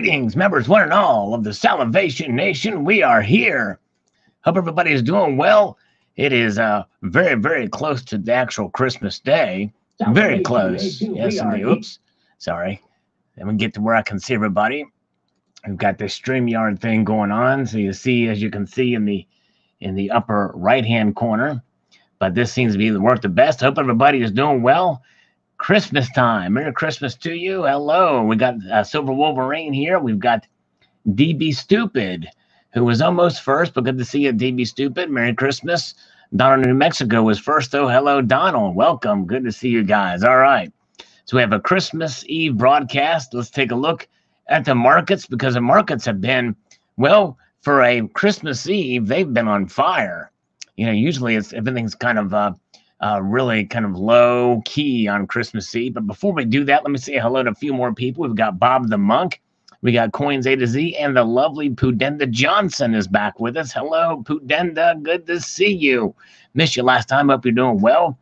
Greetings, members one and all of the Salivation Nation. We are here. Hope everybody is doing well. It is very, very close to the actual Christmas day. Very close. Yes, indeed. Oops. Sorry. Let me get to where I can see everybody. We've got this StreamYard thing going on. So you see, as you can see in the upper right-hand corner. But this seems to be the work the best. Hope everybody is doing well. Christmas time. Merry Christmas to you. Hello. We got Silver Wolverine here. We've got DB Stupid, who was almost first, but good to see you, DB Stupid. Merry Christmas. Donald, New Mexico was first, though. Hello, Donald. Welcome. Good to see you guys. All right. So we have a Christmas Eve broadcast. Let's take a look at the markets, because the markets have been, well, for a Christmas Eve, they've been on fire. You know, usually it's everything's kind of really kind of low key on Christmas Eve. But before we do that, let me say hello to a few more people. We've got Bob the Monk. We got Coins A to Z. And the lovely Pudenda Johnson is back with us. Hello, Pudenda. Good to see you. Missed you last time. Hope you're doing well.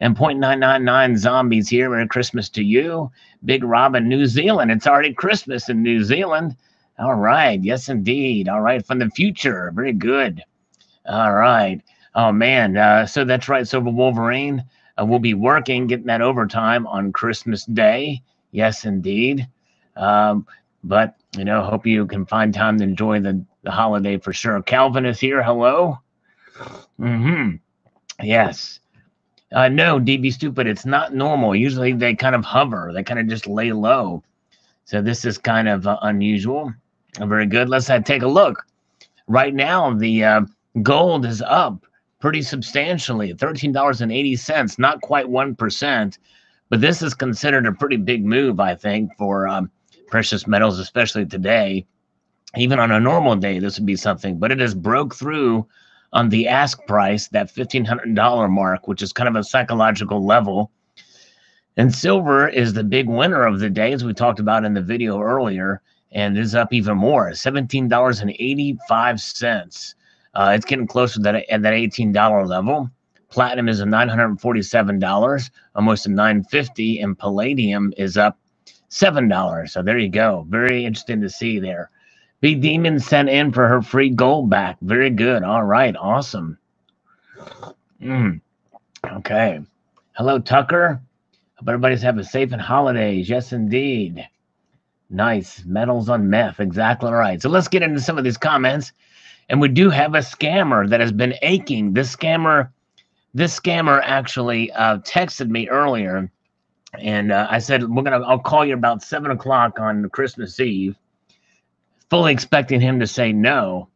And 0.999 Zombies here. Merry Christmas to you. Big Rob in New Zealand. It's already Christmas in New Zealand. All right. Yes, indeed. All right. From the future. Very good. All right. Oh, man. So that's right. Silver Wolverine will be working, getting that overtime on Christmas Day. Yes, indeed. But, you know, hope you can find time to enjoy the holiday for sure. Calvin is here. Hello. Yes. No, DB Stupid, it's not normal. Usually they kind of hover. They kind of just lay low. So this is kind of unusual. Very good. Let's take a look. Right now, the gold is up pretty substantially, $13.80, not quite 1%. But this is considered a pretty big move, I think, for precious metals, especially today. Even on a normal day, this would be something. But it has broke through on the ask price, that $1,500 mark, which is kind of a psychological level. And silver is the big winner of the day, as we talked about in the video earlier, and is up even more, $17.85. It's getting closer to that $18 level. Platinum is at $947, almost to $950, and palladium is up $7. So there you go. Very interesting to see there. B Demon sent in for her free gold back. Very good. All right. Awesome. Okay. Hello, Tucker. Hope everybody's having safe and holidays. Yes, indeed. Nice. Metals on meth. Exactly right. So let's get into some of these comments. And we do have a scammer that has been aching. This scammer actually texted me earlier, and I said, I'll call you about 7 o'clock on Christmas Eve, fully expecting him to say no.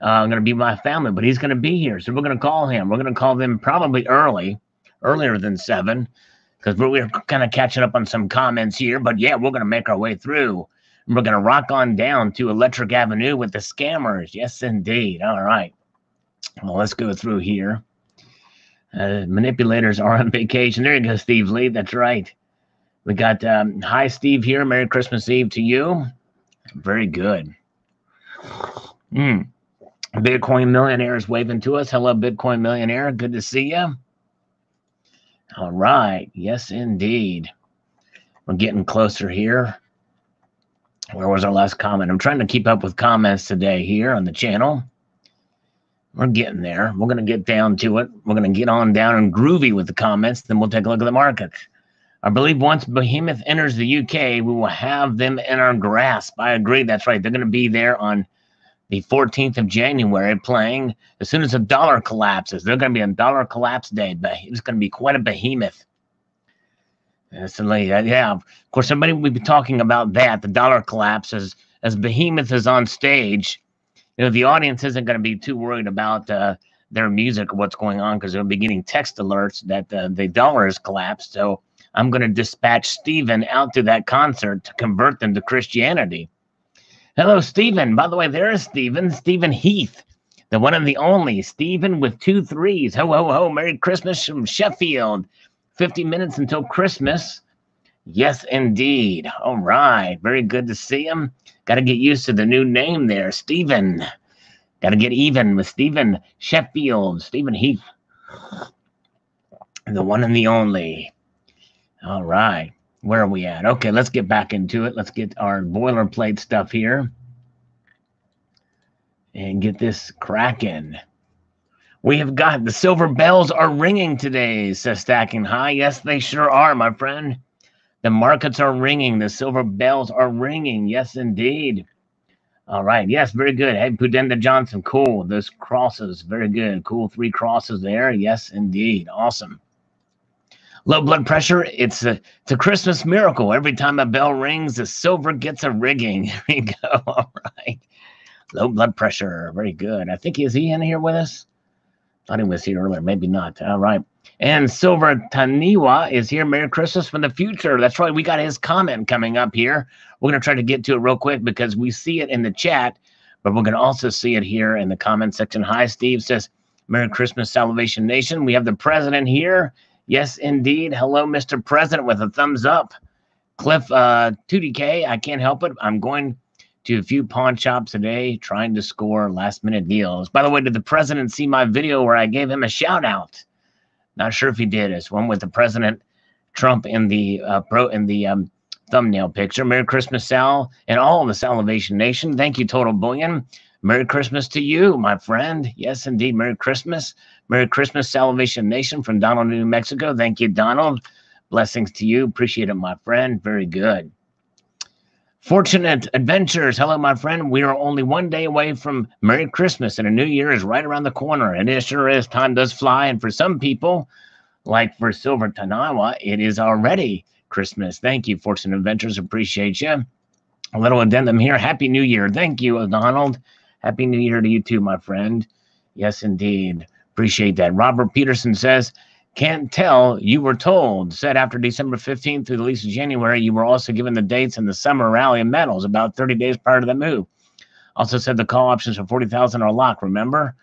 I'm going to be with my family, but he's going to be here. So we're going to call him. We're going to call them probably earlier than 7, because we're kind of catching up on some comments here. But yeah, we're going to make our way through. We're going to rock on down to Electric Avenue with the scammers. Yes, indeed. All right. Well, let's go through here. Manipulators are on vacation. There you go, Steve Lee. That's right. We got, hi, Steve here. Merry Christmas Eve to you. Very good. Bitcoin Millionaire is waving to us. Hello, Bitcoin Millionaire. Good to see you. All right. Yes, indeed. We're getting closer here. Where was our last comment? I'm trying to keep up with comments today here on the channel. We're getting there. We're going to get down to it. We're going to get on down and groovy with the comments. Then we'll take a look at the markets. I believe once Behemoth enters the UK, we will have them in our grasp. I agree. That's right. They're going to be there on the 14th of January playing. As soon as the dollar collapses, they're going to be on dollar collapse day. But it's going to be quite a behemoth. Yeah, of course, everybody will be talking about that, the dollar collapse. As Behemoth is on stage, you know, the audience isn't going to be too worried about their music or what's going on, because they'll be getting text alerts that the dollar has collapsed. So I'm going to dispatch Stephen out to that concert to convert them to Christianity. Hello, Stephen. By the way, there is Stephen. Stephen Heath, the one and the only Stephen with 2 3s. Ho, ho, ho. Merry Christmas from Sheffield. 50 minutes until Christmas. Yes, indeed. All right. Very good to see him. Got to get used to the new name there, Stephen. Got to get even with Stephen Sheffield, Stephen Heath. The one and the only. All right. Where are we at? Okay, let's get back into it. Let's get our boilerplate stuff here and get this cracking. We have got the silver bells are ringing today, says Stacking High. Yes, they sure are, my friend. The markets are ringing. The silver bells are ringing. Yes, indeed. All right. Yes, very good. Hey, Pudenda Johnson. Cool. Those crosses. Very good. Cool. 3 crosses there. Yes, indeed. Awesome. Low blood pressure, it's a Christmas miracle. Every time a bell rings, the silver gets a rigging. There you go. All right. Low blood pressure. Very good. I think, is he in here with us? Thought he was here earlier. Maybe not. All right. And Silver Taniwha is here. Merry Christmas from the future. That's right. We got his comment coming up here. We're going to try to get to it real quick because we see it in the chat, but we're going to also see it here in the comment section. Hi, Steve says, Merry Christmas, Salivation Nation. We have the president here. Yes, indeed. Hello, Mr. President, with a thumbs up. Cliff, 2DK, I can't help it. I'm going to a few pawn shops today trying to score last-minute deals. By the way, did the president see my video where I gave him a shout-out? Not sure if he did. It's one with the President Trump in the thumbnail picture. Merry Christmas, Sal, and all the Salivation Nation. Thank you, Total Bullion. Merry Christmas to you, my friend. Yes, indeed. Merry Christmas. Merry Christmas, Salvation Nation from Donald, New Mexico. Thank you, Donald. Blessings to you. Appreciate it, my friend. Very good. Fortunate Adventures. Hello, my friend. We are only one day away from Merry Christmas, and a new year is right around the corner. And it sure is. Time does fly. And for some people, like for Silver Taniwha, it is already Christmas. Thank you, Fortunate Adventures. Appreciate you. A little addendum here. Happy New Year. Thank you, Donald. Happy New Year to you too, my friend. Yes, indeed. Appreciate that. Robert Peterson says, can't tell, you were told, said after December 15th through the least of January, you were also given the dates in the summer rally of metals about 30 days prior to the move. Also said the call options for 40,000 are locked, remember?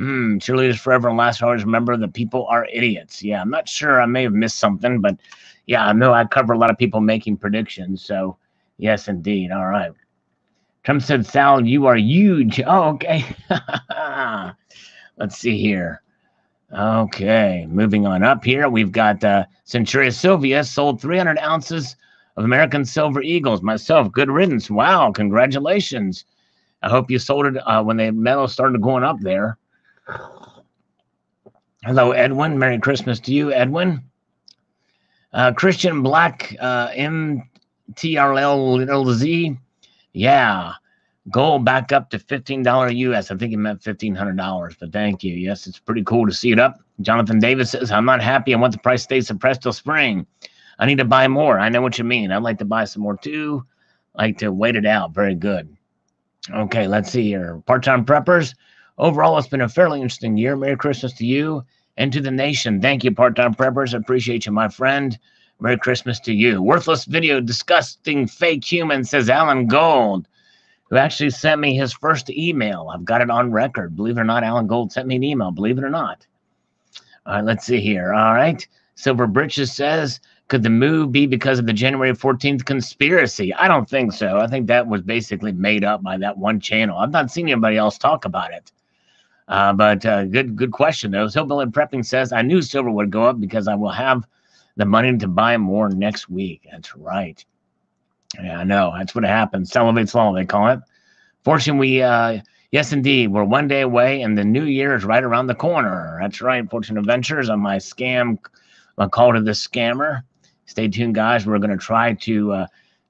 Cheerleaders forever and last always remember that people are idiots. Yeah, I'm not sure. I may have missed something, but yeah, I know I cover a lot of people making predictions. So yes, indeed. All right. Trump said, Sal, you are huge. Oh, okay. Let's see here. Okay, moving on up here. We've got Centuria Sylvia sold 300 ounces of American Silver Eagles. Myself, good riddance. Wow, congratulations. I hope you sold it when the metal started going up there. Hello, Edwin. Merry Christmas to you, Edwin. Christian Black, MTRLLZ. Yeah, gold back up to $15 US. I think it meant $1,500, but thank you. Yes, it's pretty cool to see it up. Jonathan Davis says, I'm not happy. I want the price to stay suppressed till spring. I need to buy more. I know what you mean. I'd like to buy some more too. I like to wait it out. Very good. Okay, let's see here. Part-time preppers. Overall, it's been a fairly interesting year. Merry Christmas to you and to the nation. Thank you, part-time preppers. I appreciate you, my friend. Merry Christmas to you. Worthless video, disgusting fake human, says Alan Gold, who actually sent me his first email. I've got it on record. Believe it or not, Alan Gold sent me an email. Believe it or not. All right, let's see here. All right. Silver Britches says, could the move be because of the January 14th conspiracy? I don't think so. I think that was basically made up by that one channel. I've not seen anybody else talk about it. Good question, though. Hillbilly Prepping says, I knew silver would go up because I will have the money to buy more next week. That's right. Yeah, I know. That's what happens. Salivate's Law, they call it. Fortune, yes, indeed. We're one day away, and the new year is right around the corner. That's right. Fortune Adventures on my scam, my call to the scammer. Stay tuned, guys. We're going to try to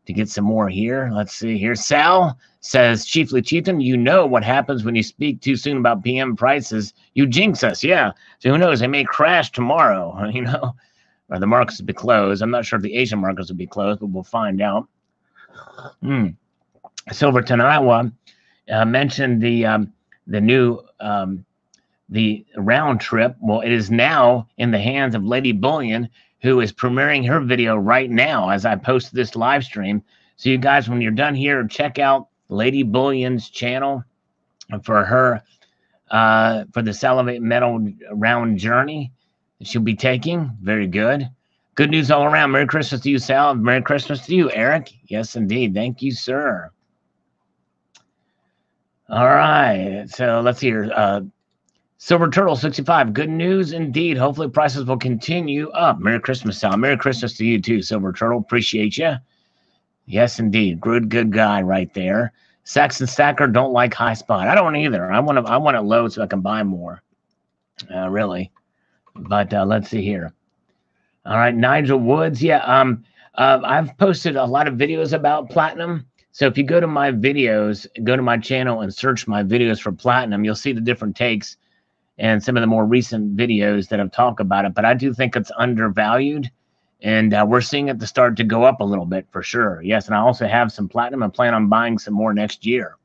get some more here. Let's see here. Sal says, Chiefly Chieftain, you know what happens when you speak too soon about PM prices. You jinx us. Yeah. So who knows? They may crash tomorrow, you know. Or the markets will be closed. I'm not sure if the Asian markets will be closed, but we'll find out. Silver Taniwha mentioned the new round trip. Well, it is now in the hands of Lady Bullion, who is premiering her video right now as I post this live stream. So you guys, when you're done here, check out Lady Bullion's channel for her for the Salivate Metal round journey she'll be taking. Very good. Good news all around. Merry Christmas to you, Sal. Merry Christmas to you, Eric. Yes, indeed. Thank you, sir. All right. So let's hear. Silver Turtle 65. Good news indeed. Hopefully prices will continue up. Merry Christmas, Sal. Merry Christmas to you too, Silver Turtle. Appreciate you. Yes, indeed. Good guy right there. Saxon Stacker, don't like high spot. I don't either. I want it low so I can buy more. Really. But let's see here. All right, Nigel Woods. Yeah, I've posted a lot of videos about platinum. So if you go to my videos, go to my channel and search my videos for platinum, you'll see the different takes and some of the more recent videos that have talked about it. But I do think it's undervalued, and we're seeing it to start to go up a little bit for sure. Yes, and I also have some platinum and plan on buying some more next year.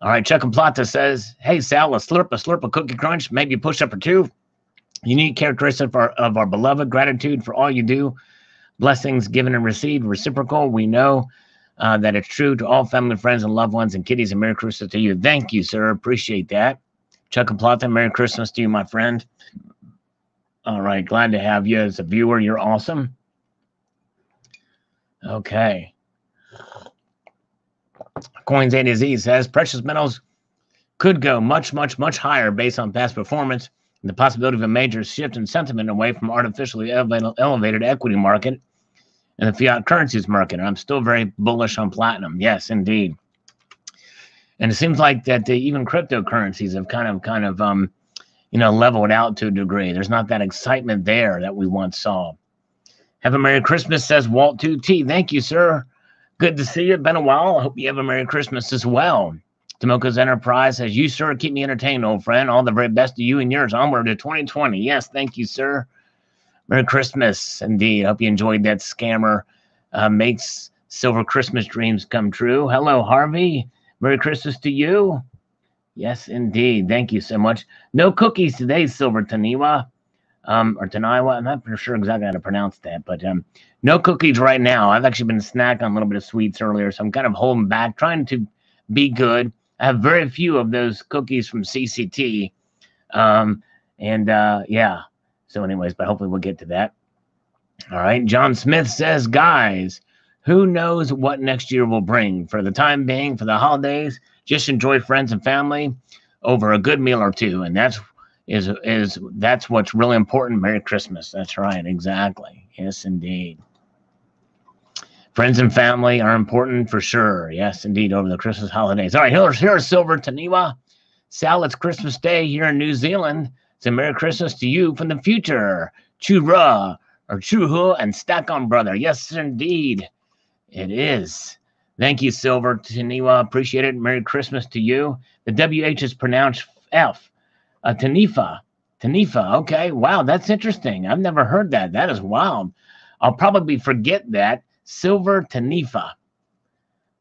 All right, Chuck and Plata says, hey, Sal, a slurp, a cookie crunch, maybe a push-up or two. Unique characteristic of our beloved, gratitude for all you do. Blessings given and received, reciprocal. We know that it's true to all family, friends, and loved ones, and kitties, and Merry Christmas to you. Thank you, sir. Appreciate that. Chuck and Plata, Merry Christmas to you, my friend. All right. Glad to have you as a viewer. You're awesome. Okay. Coins A to Z says, precious metals could go much, much, much higher based on past performance and the possibility of a major shift in sentiment away from artificially elevated equity market and the fiat currencies market. And I'm still very bullish on platinum. Yes, indeed. And it seems like that even cryptocurrencies have kind of you know, leveled out to a degree. There's not that excitement there that we once saw. Have a Merry Christmas, says Walt 2T. Thank you, sir. Good to see you. Been a while. I hope you have a Merry Christmas as well. Tomoko's Enterprise says, you, sir, keep me entertained, old friend. All the very best to you and yours. Onward to 2020. Yes, thank you, sir. Merry Christmas, indeed. I hope you enjoyed that scammer. Makes silver Christmas dreams come true. Hello, Harvey. Merry Christmas to you. Yes, indeed. Thank you so much. No cookies today, Silver Taniwha, or Taniwha. I'm not sure exactly how to pronounce that, but no cookies right now. I've actually been snacking on a little bit of sweets earlier, so I'm kind of holding back, trying to be good. I have very few of those cookies from CCT. Yeah, so anyways, but hopefully we'll get to that. All right, John Smith says, guys, who knows what next year will bring? For the time being, for the holidays, just enjoy friends and family over a good meal or two. And that's what's really important. Merry Christmas. That's right. Exactly. Yes, indeed. Friends and family are important for sure. Yes, indeed, over the Christmas holidays. All right, here's Silver Taniwha. Sal, it's Christmas Day here in New Zealand. So Merry Christmas to you from the future. Chura or Chuhu and Stack On Brother. Yes, indeed. It is. Thank you, Silver Taniwha. Appreciate it. Merry Christmas to you. The WH is pronounced F. Taniwha. Taniwha. Okay. Wow. That's interesting. I've never heard that. That is wild. I'll probably forget that. Silver Taniwha.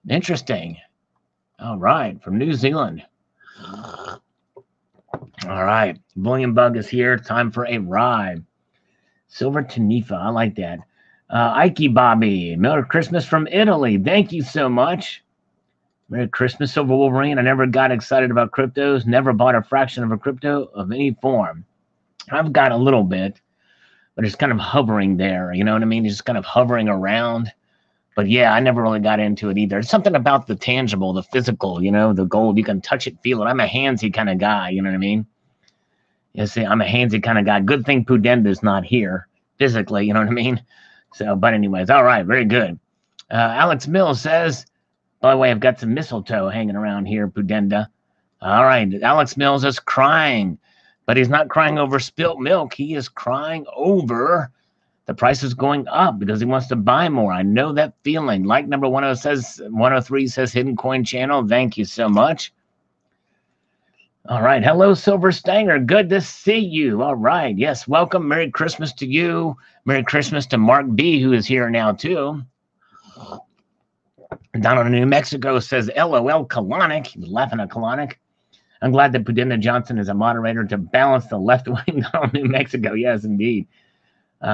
Interesting. All right. From New Zealand. All right. William Bug is here. Time for a ride. Silver Taniwha. I like that. Ike Bobby, Merry Christmas from Italy. Thank you so much. Merry Christmas, Silver Wolverine. I never got excited about cryptos. Never bought a fraction of a crypto of any form. I've got a little bit, but it's kind of hovering there. You know what I mean? It's just kind of hovering around. But yeah, I never really got into it either. It's something about the tangible, the physical, you know, the gold. You can touch it, feel it. I'm a handsy kind of guy. You know what I mean? You see, I'm a handsy kind of guy. Good thing Pudenda's not here physically. You know what I mean? So, but anyways, all right, very good. Alex Mills says, by the way, I've got some mistletoe hanging around here, Pudenda. All right, Alex Mills is crying, but he's not crying over spilt milk. He is crying over the prices going up because he wants to buy more. I know that feeling. Like number 10 says, 103 says Hidden Coin Channel. Thank you so much. All right, hello, Silver Stanger. Good to see you. All right, yes, welcome. Merry Christmas to you. Merry Christmas to Mark B, who is here now, too. Donald in New Mexico says, LOL, colonic. He was laughing at colonic. I'm glad that Pudenda Johnson is a moderator to balance the left wing on New Mexico. Yes, indeed. Did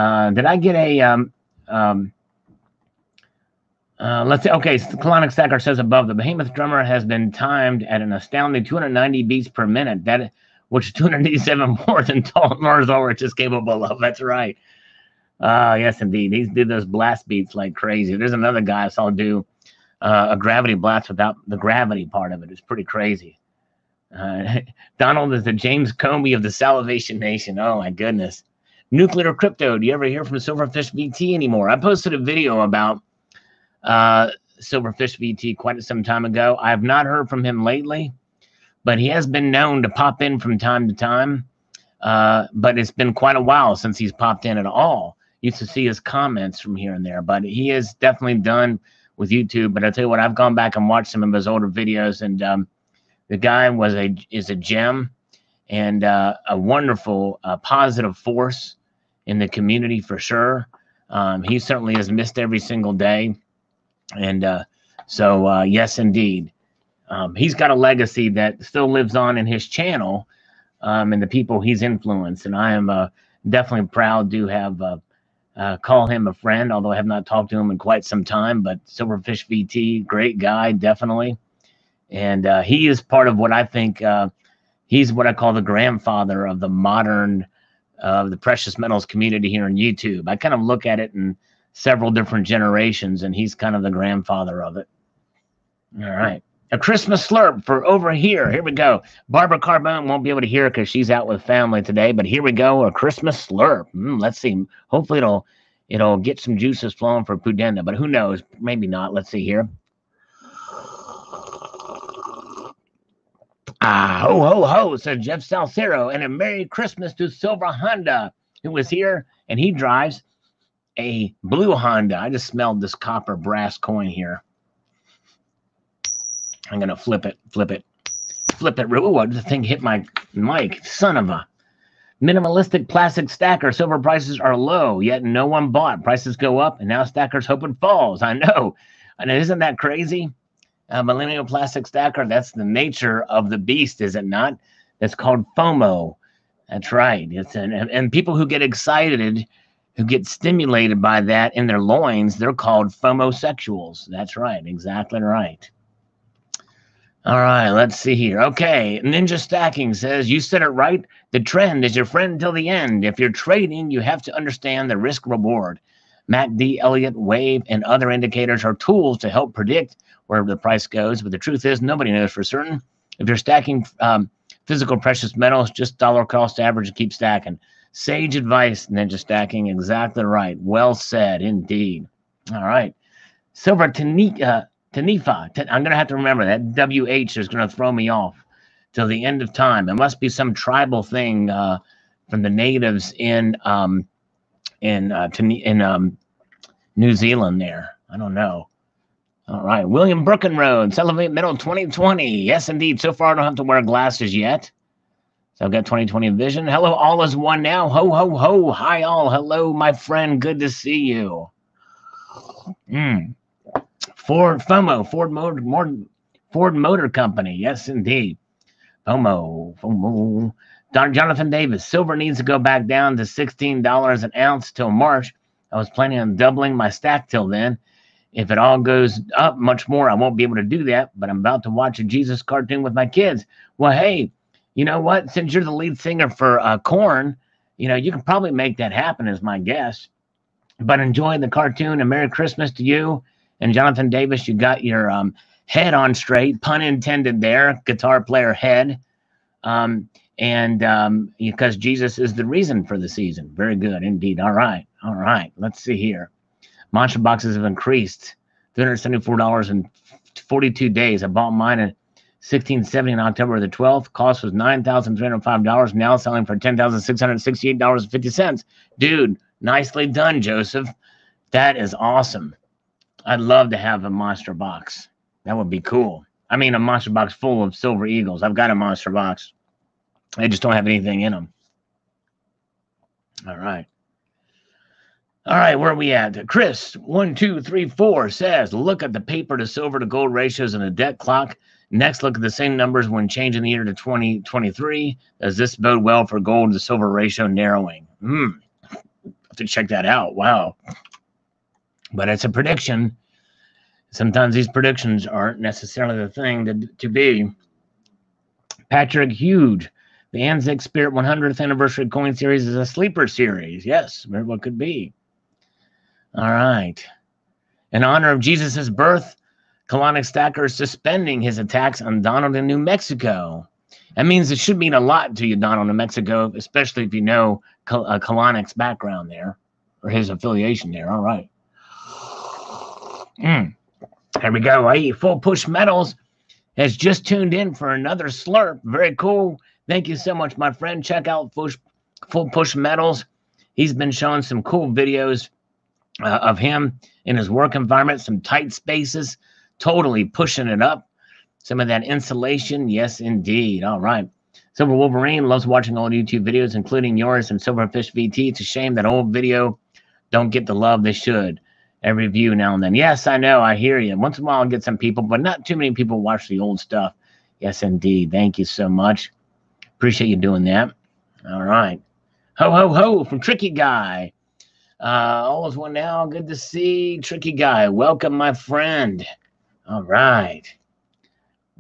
I get a... let's see. Okay, Colonic Stacker says above, the Behemoth drummer has been timed at an astounding 290 beats per minute, that which is 287 more than Mars Ulrich is capable of. That's right. Yes, indeed. These do those blast beats like crazy. There's another guy I saw do a gravity blast without the gravity part of it. It's pretty crazy. Donald is the James Comey of the Salivation Nation. Oh, my goodness. Nuclear crypto. Do you ever hear from Silverfish VT anymore? I posted a video about Silverfish VT quite some time ago. I have not heard from him lately, but he has been known to pop in from time to time. But it's been quite a while since he's popped in at all. Used to see his comments from here and there, but he is definitely done with YouTube. But I'll tell you what, I've gone back and watched some of his older videos, and the guy was is a gem and a wonderful positive force in the community for sure. He certainly is missed every single day. And so yes, indeed. He's got a legacy that still lives on in his channel and the people he's influenced. And I am definitely proud to have call him a friend, although I have not talked to him in quite some time. But Silverfish VT, great guy, definitely. And he is part of what I think he's what I call the grandfather of the modern the precious metals community here on YouTube. I kind of look at it in several different generations, and he's kind of the grandfather of it. All right. A Christmas slurp for over here. Here we go. Barbara Carbone won't be able to hear because she's out with family today, but here we go. A Christmas slurp. Let's see. Hopefully it'll get some juices flowing for Pudenda, but who knows? Maybe not. Let's see here. Ah, ho, ho, ho, said Jeff Salcero, and a Merry Christmas to Silver Honda, who was here, and he drives a blue Honda. I just smelled this copper brass coin here. I'm going to flip it. Ooh, the thing hit my mic, son of a. Minimalistic plastic stacker. Silver prices are low, yet no one bought. Prices go up, and now stackers hope it falls. I know. And isn't that crazy? Millennial plastic stacker, that's the nature of the beast, is it not? That's called FOMO. That's right. It's and people who get excited, who get stimulated by that in their loins, they're called FOMOsexuals. That's right. Exactly right. All right, let's see here. Okay, Ninja Stacking says, you said it right. The trend is your friend until the end. If you're trading, you have to understand the risk reward. MACD, Elliott, Wave, and other indicators are tools to help predict where the price goes, but the truth is nobody knows for certain. If you're stacking physical precious metals, just dollar cost average and keep stacking. Sage advice, Ninja Stacking, exactly right. Well said, indeed. All right. Silver Taniwha, I'm going to have to remember that. WH is going to throw me off till the end of time. It must be some tribal thing from the natives in New Zealand there. I don't know. All right. William Brookenroad, Salivate Metal 2020. Yes, indeed. So far, I don't have to wear glasses yet. So I've got 2020 vision. Hello, all is one now. Ho, ho, ho. Hi, all. Hello, my friend. Good to see you. Ford FOMO, Ford Motor Company. Yes, indeed. FOMO. Jonathan Davis, silver needs to go back down to $16 an ounce till March. I was planning on doubling my stack till then. If it all goes up much more, I won't be able to do that, but I'm about to watch a Jesus cartoon with my kids. Well, hey, you know what? Since you're the lead singer for Korn, you know, you can probably make that happen is my guess. But enjoy the cartoon, and Merry Christmas to you. And Jonathan Davis, you got your head on straight, pun intended there, guitar player head. And because Jesus is the reason for the season. Very good indeed. All right. All right. Let's see here. Mantra boxes have increased $374 in 42 days. I bought mine at $16.70 on October the 12th. Cost was $9,305. Now selling for $10,668.50. Dude, nicely done, Joseph. That is awesome. I'd love to have a monster box. That would be cool. I mean, a monster box full of silver eagles. I've got a monster box. They just don't have anything in them. All right. All right, where are we at? Chris, 1234 says, look at the paper to silver to gold ratios and the debt clock. Next, look at the same numbers when changing the year to 2023. Does this bode well for gold to silver ratio narrowing? Have to check that out. Wow. But it's a prediction. Sometimes these predictions aren't necessarily the thing to be. Patrick Huge, the Anzac Spirit 100th Anniversary Coin Series is a sleeper series. Yes, very well could be. All right. In honor of Jesus' birth, Colonic Stacker is suspending his attacks on Donald in New Mexico. That means it should mean a lot to you, Donald, New Mexico, especially if you know Kalanick's background there or his affiliation there. All right. There we go. Hey, Full Push Metals has just tuned in for another slurp. Very cool. Thank you so much, my friend. Check out Full Push Metals. He's been showing some cool videos of him in his work environment, some tight spaces, totally pushing it up. Some of that insulation. Yes, indeed. All right. Silver Wolverine loves watching old YouTube videos, including yours and Silverfish VT. It's a shame that old video don't get the love they should. Every view now and then. Yes, I know. I hear you. Once in a while, I'll get some people, but not too many people watch the old stuff. Yes, indeed. Thank you so much. Appreciate you doing that. All right. Ho, ho, ho from Tricky Guy. All is one now. Good to see Tricky Guy. Welcome, my friend. All right.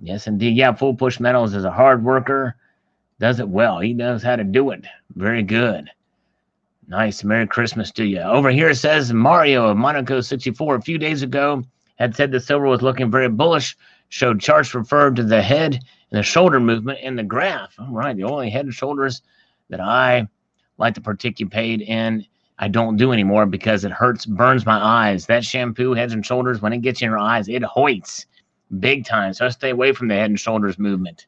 Yes, indeed. Yeah, Full Push Metals is a hard worker. Does it well. He knows how to do it. Very good. Nice. Merry Christmas to you. Over here says Mario of Monaco 64 a few days ago had said the silver was looking very bullish, showed charts referred to the head and the shoulder movement in the graph. All right. The only head and shoulders that I like to participate in, I don't do anymore because it hurts, burns my eyes. That shampoo, heads and shoulders, when it gets in your eyes, it hoits big time. So I stay away from the head and shoulders movement.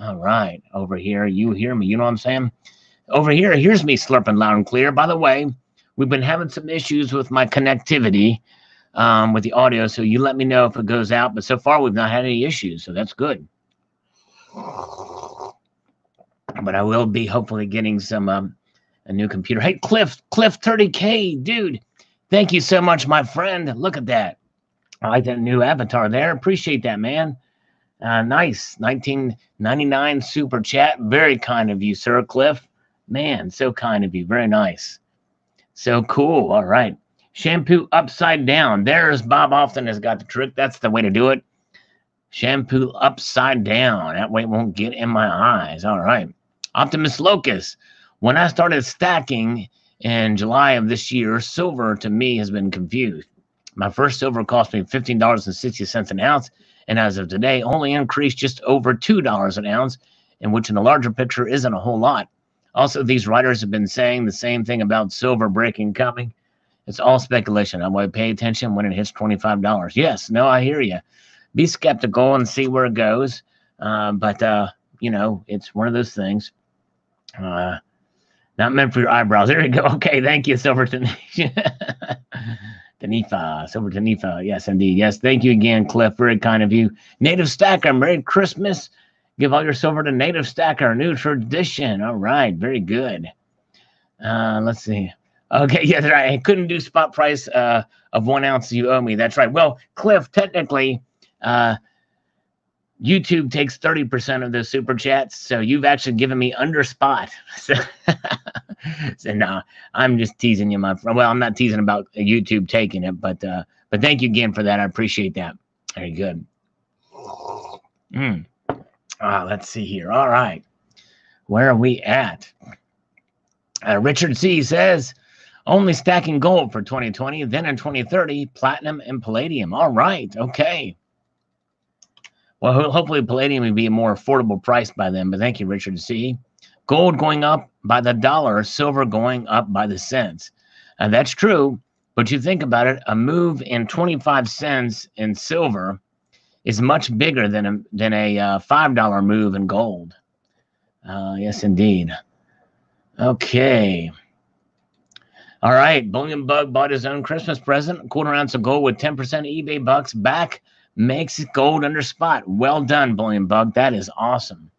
All right. Over here. You hear me. You know what I'm saying? Over here, here's me slurping loud and clear. By the way, we've been having some issues with my connectivity with the audio, so you let me know if it goes out. But so far, we've not had any issues, so that's good. But I will be hopefully getting some a new computer. Hey, Cliff 30K, dude. Thank you so much, my friend. Look at that. I like that new avatar there. Appreciate that, man. Nice. $19.99 super chat. Very kind of you, sir, Cliff. Man, so kind of you. Very nice. So cool. All right. Shampoo upside down. There's Bob Often has got the trick. That's the way to do it. Shampoo upside down. That way it won't get in my eyes. All right. Optimus Locus. When I started stacking in July of this year, silver to me has been confused. My first silver cost me $15.60 an ounce. And as of today, only increased just over $2 an ounce, in which in the larger picture isn't a whole lot. Also, these writers have been saying the same thing about silver breaking coming. It's all speculation. I want to pay attention when it hits $25. Yes, no, I hear you. Be skeptical and see where it goes. You know, it's one of those things. Not meant for your eyebrows. There you go. Okay, thank you, Silver Taniwha. Silver Taniwha. Yes, indeed. Yes, thank you again, Cliff. Very kind of you. Native Stacker, Merry Christmas. Give all your silver to Native Stacker, a new tradition. All right, very good. Let's see. Okay, yeah, that's right. I couldn't do spot price of 1 ounce you owe me. That's right. Well, Cliff, technically, YouTube takes 30% of the super chats, so you've actually given me under spot. So, so no, I'm just teasing you, my friend. Well, I'm not teasing about YouTube taking it, but thank you again for that. I appreciate that. Very good. Let's see here. All right. Where are we at? Richard C. says, only stacking gold for 2020. Then in 2030, platinum and palladium. All right. Okay. Well, hopefully palladium will be a more affordable price by then. But thank you, Richard C. Gold going up by the dollar. Silver going up by the cents. And that's true. But you think about it, a move in 25 cents in silver is much bigger than a $5 move in gold. Yes, indeed. Okay. All right. Bullion Bug bought his own Christmas present. A quarter ounce of gold with 10% eBay bucks back makes gold under spot. Well done, Bullion Bug. That is awesome.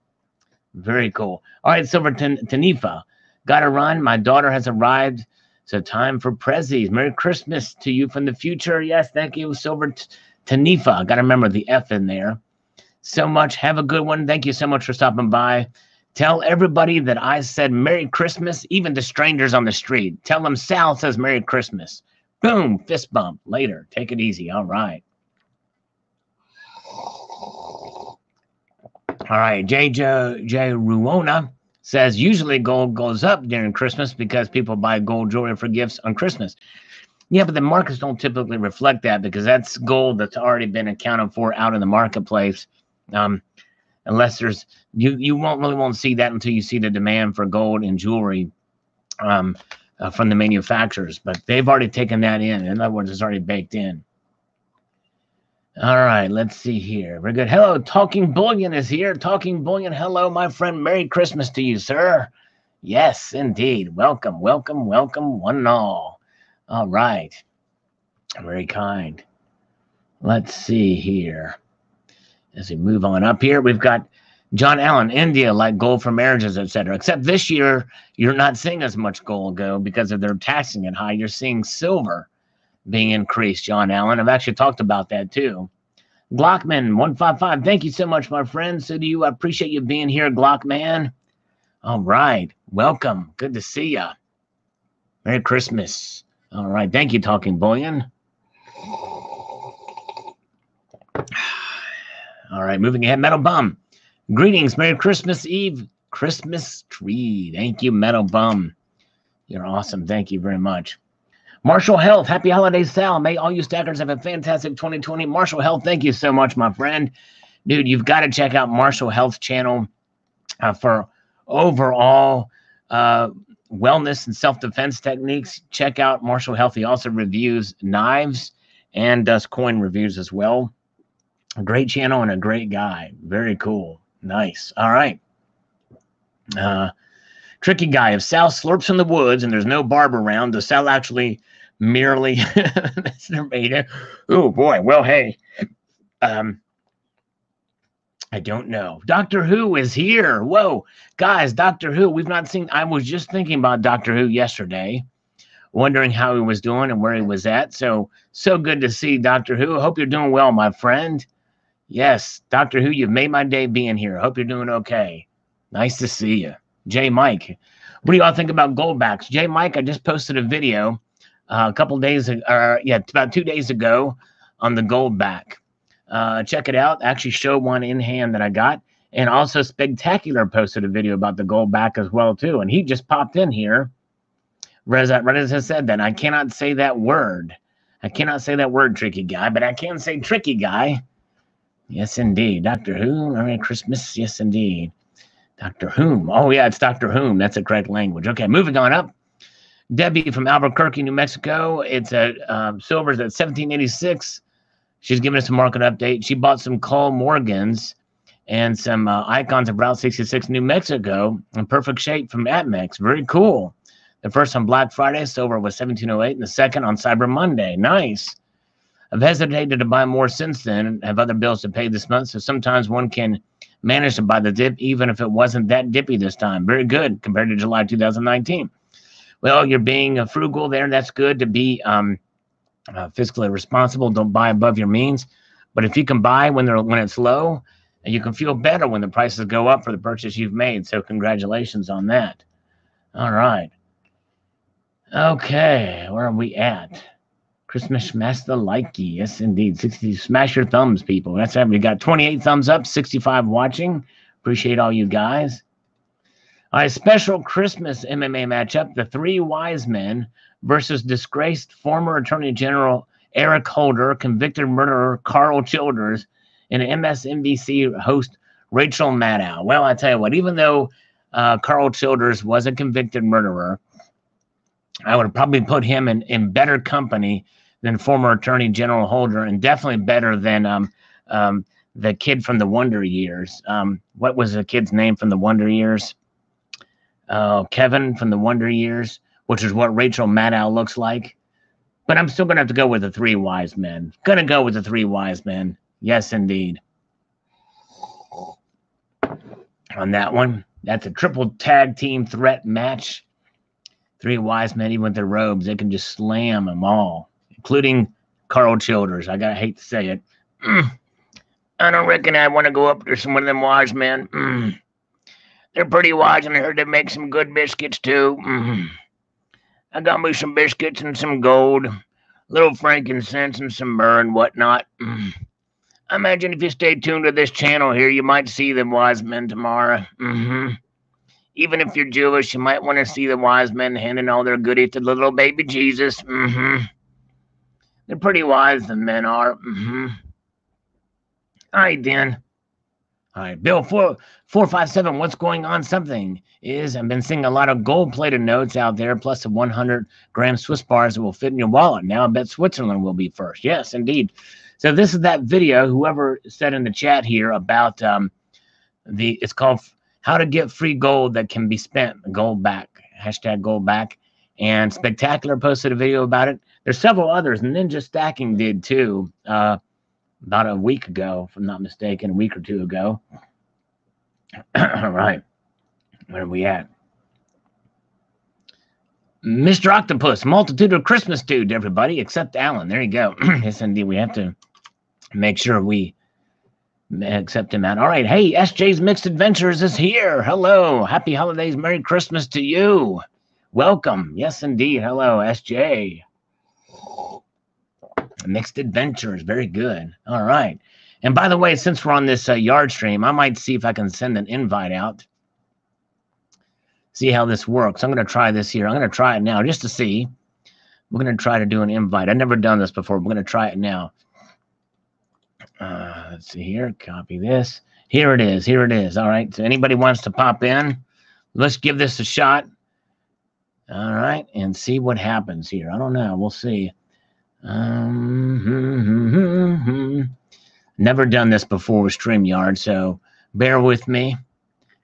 Very cool. All right, Silver Taniwha. Gotta run. My daughter has arrived. So time for prezzies. Merry Christmas to you from the future. Yes, thank you, Silver Taniwha. Got to remember the F in there. So much. Have a good one. Thank you so much for stopping by. Tell everybody that I said Merry Christmas, even to strangers on the street. Tell them Sal says Merry Christmas. Boom. Fist bump. Later. Take it easy. All right. All right. J. Ruona says, usually gold goes up during Christmas because people buy gold jewelry for gifts on Christmas. Yeah, but the markets don't typically reflect that because that's gold that's already been accounted for out in the marketplace. unless there's, you won't see that until you see the demand for gold and jewelry from the manufacturers. But they've already taken that in. In other words, it's already baked in. All right, let's see here. We're good. Hello, Talking Bullion is here. Talking Bullion, hello, my friend. Merry Christmas to you, sir. Yes, indeed. Welcome, welcome, welcome, one and all. All right. Very kind. Let's see here. As we move on up here, we've got John Allen, India, like gold for marriages, etc. Except this year, you're not seeing as much gold go because if they're taxing it high. You're seeing silver being increased, John Allen. I've actually talked about that too. Glockman 155, thank you so much, my friend. So do you. I appreciate you being here, Glockman. All right, welcome. Good to see ya. Merry Christmas. All right, thank you, Talking Bullion. All right, moving ahead, Metal Bum. Greetings, Merry Christmas Eve, Christmas tree. Thank you, Metal Bum. You're awesome. Thank you very much. Marshall Health, happy holidays, Sal. May all you stackers have a fantastic 2020. Marshall Health, thank you so much, my friend. Dude, you've got to check out Marshall Health's channel for overall wellness and self-defense techniques. Check out Marshall Health. He also reviews knives and does coin reviews as well. A great channel and a great guy. Very cool. Nice. All right. Tricky guy. If Sal slurps in the woods and there's no barb around, does Sal actually merely oh boy, well hey. I don't know. Doctor Who is here. Whoa. Guys, Doctor Who, we've not seen. I was just thinking about Doctor Who yesterday, wondering how he was doing and where he was at. So good to see Doctor Who. Hope you're doing well, my friend. Yes, Doctor Who, you've made my day being here. Hope you're doing okay. Nice to see you. J. Mike, what do y'all think about goldbacks? J. Mike, I just posted a video a couple days ago, about 2 days ago on the goldback. Check it out. I actually show one in hand that I got. And also Spectacular posted a video about the goldback as well, too. And he just popped in here. Right as I said that, I cannot say that word. I cannot say that word, tricky guy, but I can say tricky guy. Yes, indeed. Doctor Who, Merry Christmas. Yes, indeed. Doctor Whom. Oh, yeah, it's Doctor Whom. That's the correct language. Okay, moving on up. Debbie from Albuquerque, New Mexico. It's at silver's at 1786. She's giving us a market update. She bought some Cole Morgans and some icons of Route 66, New Mexico, in perfect shape from Atmex. Very cool. The first on Black Friday, silver was 1708, and the second on Cyber Monday. Nice. I've hesitated to buy more since then and have other bills to pay this month, so sometimes one can manage to buy the dip, even if it wasn't that dippy this time. Very good compared to July 2019. Well, you're being frugal there. That's good to be fiscally responsible. Don't buy above your means. But if you can buy when it's low, you can feel better when the prices go up for the purchase you've made. So congratulations on that. All right. Okay, where are we at? Christmas smash the likey. Yes, indeed. 60, smash your thumbs, people. That's right. We got 28 thumbs up, 65 watching. Appreciate all you guys. All right, special Christmas MMA matchup. The Three Wise Men versus disgraced former Attorney General Eric Holder, convicted murderer Carl Childers, and MSNBC host Rachel Maddow. Well, I tell you what, even though Carl Childers was a convicted murderer, I would probably put him in better company than former Attorney General Holder, and definitely better than the kid from the Wonder Years. What was the kid's name from the Wonder Years? Kevin from the Wonder Years, which is what Rachel Maddow looks like. But I'm still going to have to go with the Three Wise Men. Going to go with the Three Wise Men. Yes, indeed. On that one, that's a triple tag team threat match. Three wise men, even with their robes, they can just slam them all, including Carl Childers. I hate to say it. I don't reckon I want to go up to some of them wise men. They're pretty wise, and I heard they make some good biscuits, too. I got me some biscuits and some gold, a little frankincense and some myrrh and whatnot. I imagine if you stay tuned to this channel here, you might see them wise men tomorrow. Even if you're Jewish, you might want to see the wise men handing all their goodies to little baby Jesus. They're pretty wise, the men are. All right, then. All right, Bill 4457, what's going on? Something is, I've been seeing a lot of gold-plated notes out there, plus the 100-gram Swiss bars that will fit in your wallet. Now I bet Switzerland will be first. Yes, indeed. So this is that video, whoever said in the chat here about it's called How to Get Free Gold That Can Be Spent, Gold Back, hashtag Gold Back. And Spectacular posted a video about it. There's several others. Ninja Stacking did too. About a week ago, if I'm not mistaken, a week or two ago. All right. Where are we at? Mr. Octopus, multitude of Christmas dude, everybody, except Alan. There you go. Yes, indeed. We have to make sure we accept him out. All right. Hey, SJ's Mixed Adventures is here. Hello. Happy holidays. Merry Christmas to you. Welcome. Yes, indeed. Hello, SJ. Mixed Adventures, very good. All right, and by the way, since we're on this yard stream, I might see if I can send an invite out, see how this works. I'm going to try this here. I'm going to try it now just to see. We're going to try to do an invite. I've never done this before. We're going to try it now. Let's see here. Copy this. Here it is. Here it is. All right, so anybody wants to pop in, let's give this a shot. All right, and see what happens here. I don't know. We'll see. Never done this before with StreamYard, so bear with me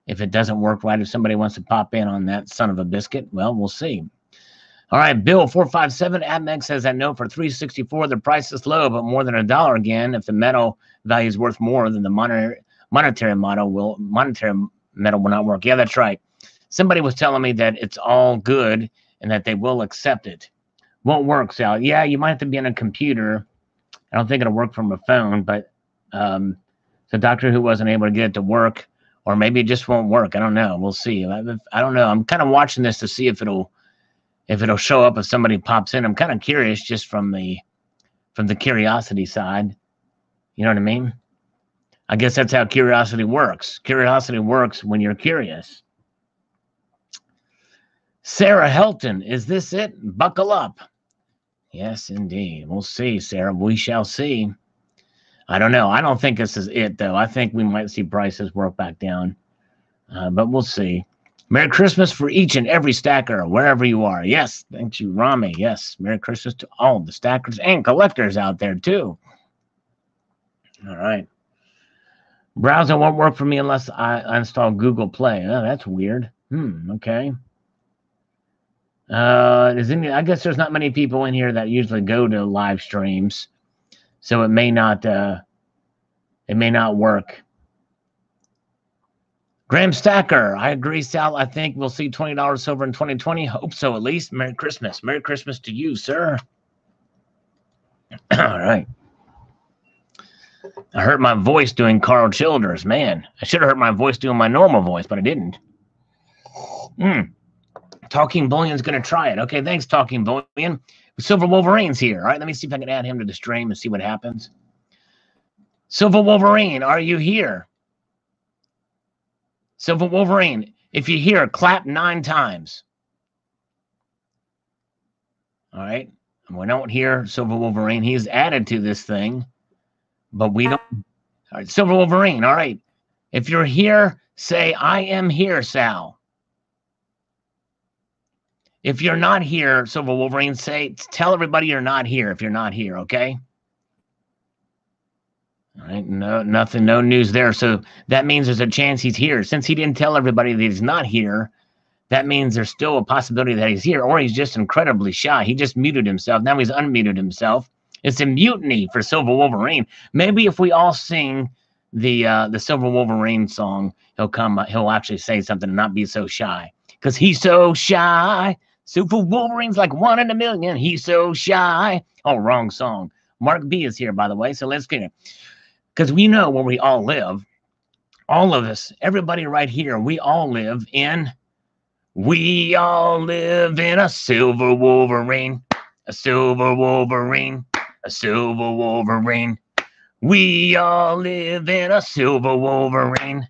if it doesn't work right. If somebody wants to pop in on that son of a biscuit, well, we'll see. All right, Bill 457 AdMex says that note for $3.64. The price is low, but more than $1 again. If the metal value is worth more than the monetary metal will not work. Yeah, that's right. Somebody was telling me that it's all good and that they will accept it. Won't work, Sal. Yeah, you might have to be on a computer. I don't think it'll work from a phone, but the doctor who wasn't able to get it to work, or maybe it just won't work. I don't know. We'll see. I don't know. I'm kind of watching this to see if it'll show up if somebody pops in. I'm kind of curious just from the curiosity side. You know what I mean? I guess that's how curiosity works. Curiosity works when you're curious. Sarah Helton, is this it? Buckle up. Yes, indeed. We'll see, Sarah. We shall see. I don't know. I don't think this is it, though. I think we might see prices work back down, but we'll see. Merry Christmas for each and every stacker, wherever you are. Yes, thank you, Rami. Yes, Merry Christmas to all the stackers and collectors out there, too. All right. Browser won't work for me unless I install Google Play. Oh, that's weird. Okay. I guess there's not many people in here that usually go to live streams, so it may not work. Graham Stacker, I agree, Sal. I think we'll see $20 silver in 2020. Hope so, at least. Merry Christmas. Merry Christmas to you, sir. All right. I hurt my voice doing Carl Childers. Man, I should have hurt my voice doing my normal voice, but I didn't. Talking Bullion's going to try it. Okay, thanks, Talking Bullion. Silver Wolverine's here. All right, let me see if I can add him to the stream and see what happens. Silver Wolverine, are you here? Silver Wolverine, if you're here, clap 9 times. All right, we don't hear Silver Wolverine. He's added to this thing, but we don't. All right, Silver Wolverine, all right. If you're here, say, I am here, Sal. If you're not here, Silver Wolverine, tell everybody you're not here if you're not here, okay? All right, nothing, no news there. So that means there's a chance he's here. Since he didn't tell everybody that he's not here, that means there's still a possibility that he's here, or he's just incredibly shy. He just muted himself. Now he's unmuted himself. It's a mutiny for Silver Wolverine. Maybe if we all sing the Silver Wolverine song, he'll come. He'll actually say something and not be so shy, because he's so shy. Super Wolverine's like 1 in a million. He's so shy. Oh, wrong song. Mark B is here, by the way, so let's get it. Because we know where we all live. All of us, everybody right here, we all live in a silver Wolverine. A silver Wolverine. A silver Wolverine. We all live in a silver Wolverine.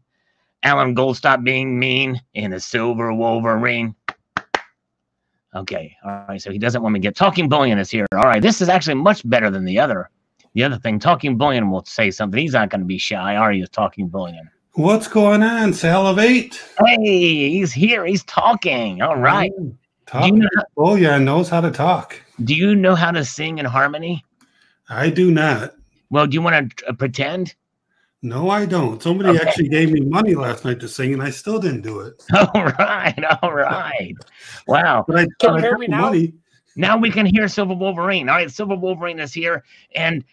Alan Gold, stop being mean, in a silver Wolverine. Okay, all right, so he doesn't want me to get... Talking Bullion is here. All right, this is actually much better than the other thing. Talking Bullion will say something. He's not going to be shy, are you, Talking Bullion? What's going on, Salivate? Hey, he's here. He's talking. All right. Talking. You know oh, yeah, knows how to talk. Do you know how to sing in harmony? I do not. Well, do you want to pretend? No, I don't. Somebody actually gave me money last night to sing, and I still didn't do it. All right. All right. Wow. But can you hear me now? Money. Now we can hear Silver Wolverine. All right, Silver Wolverine is here, and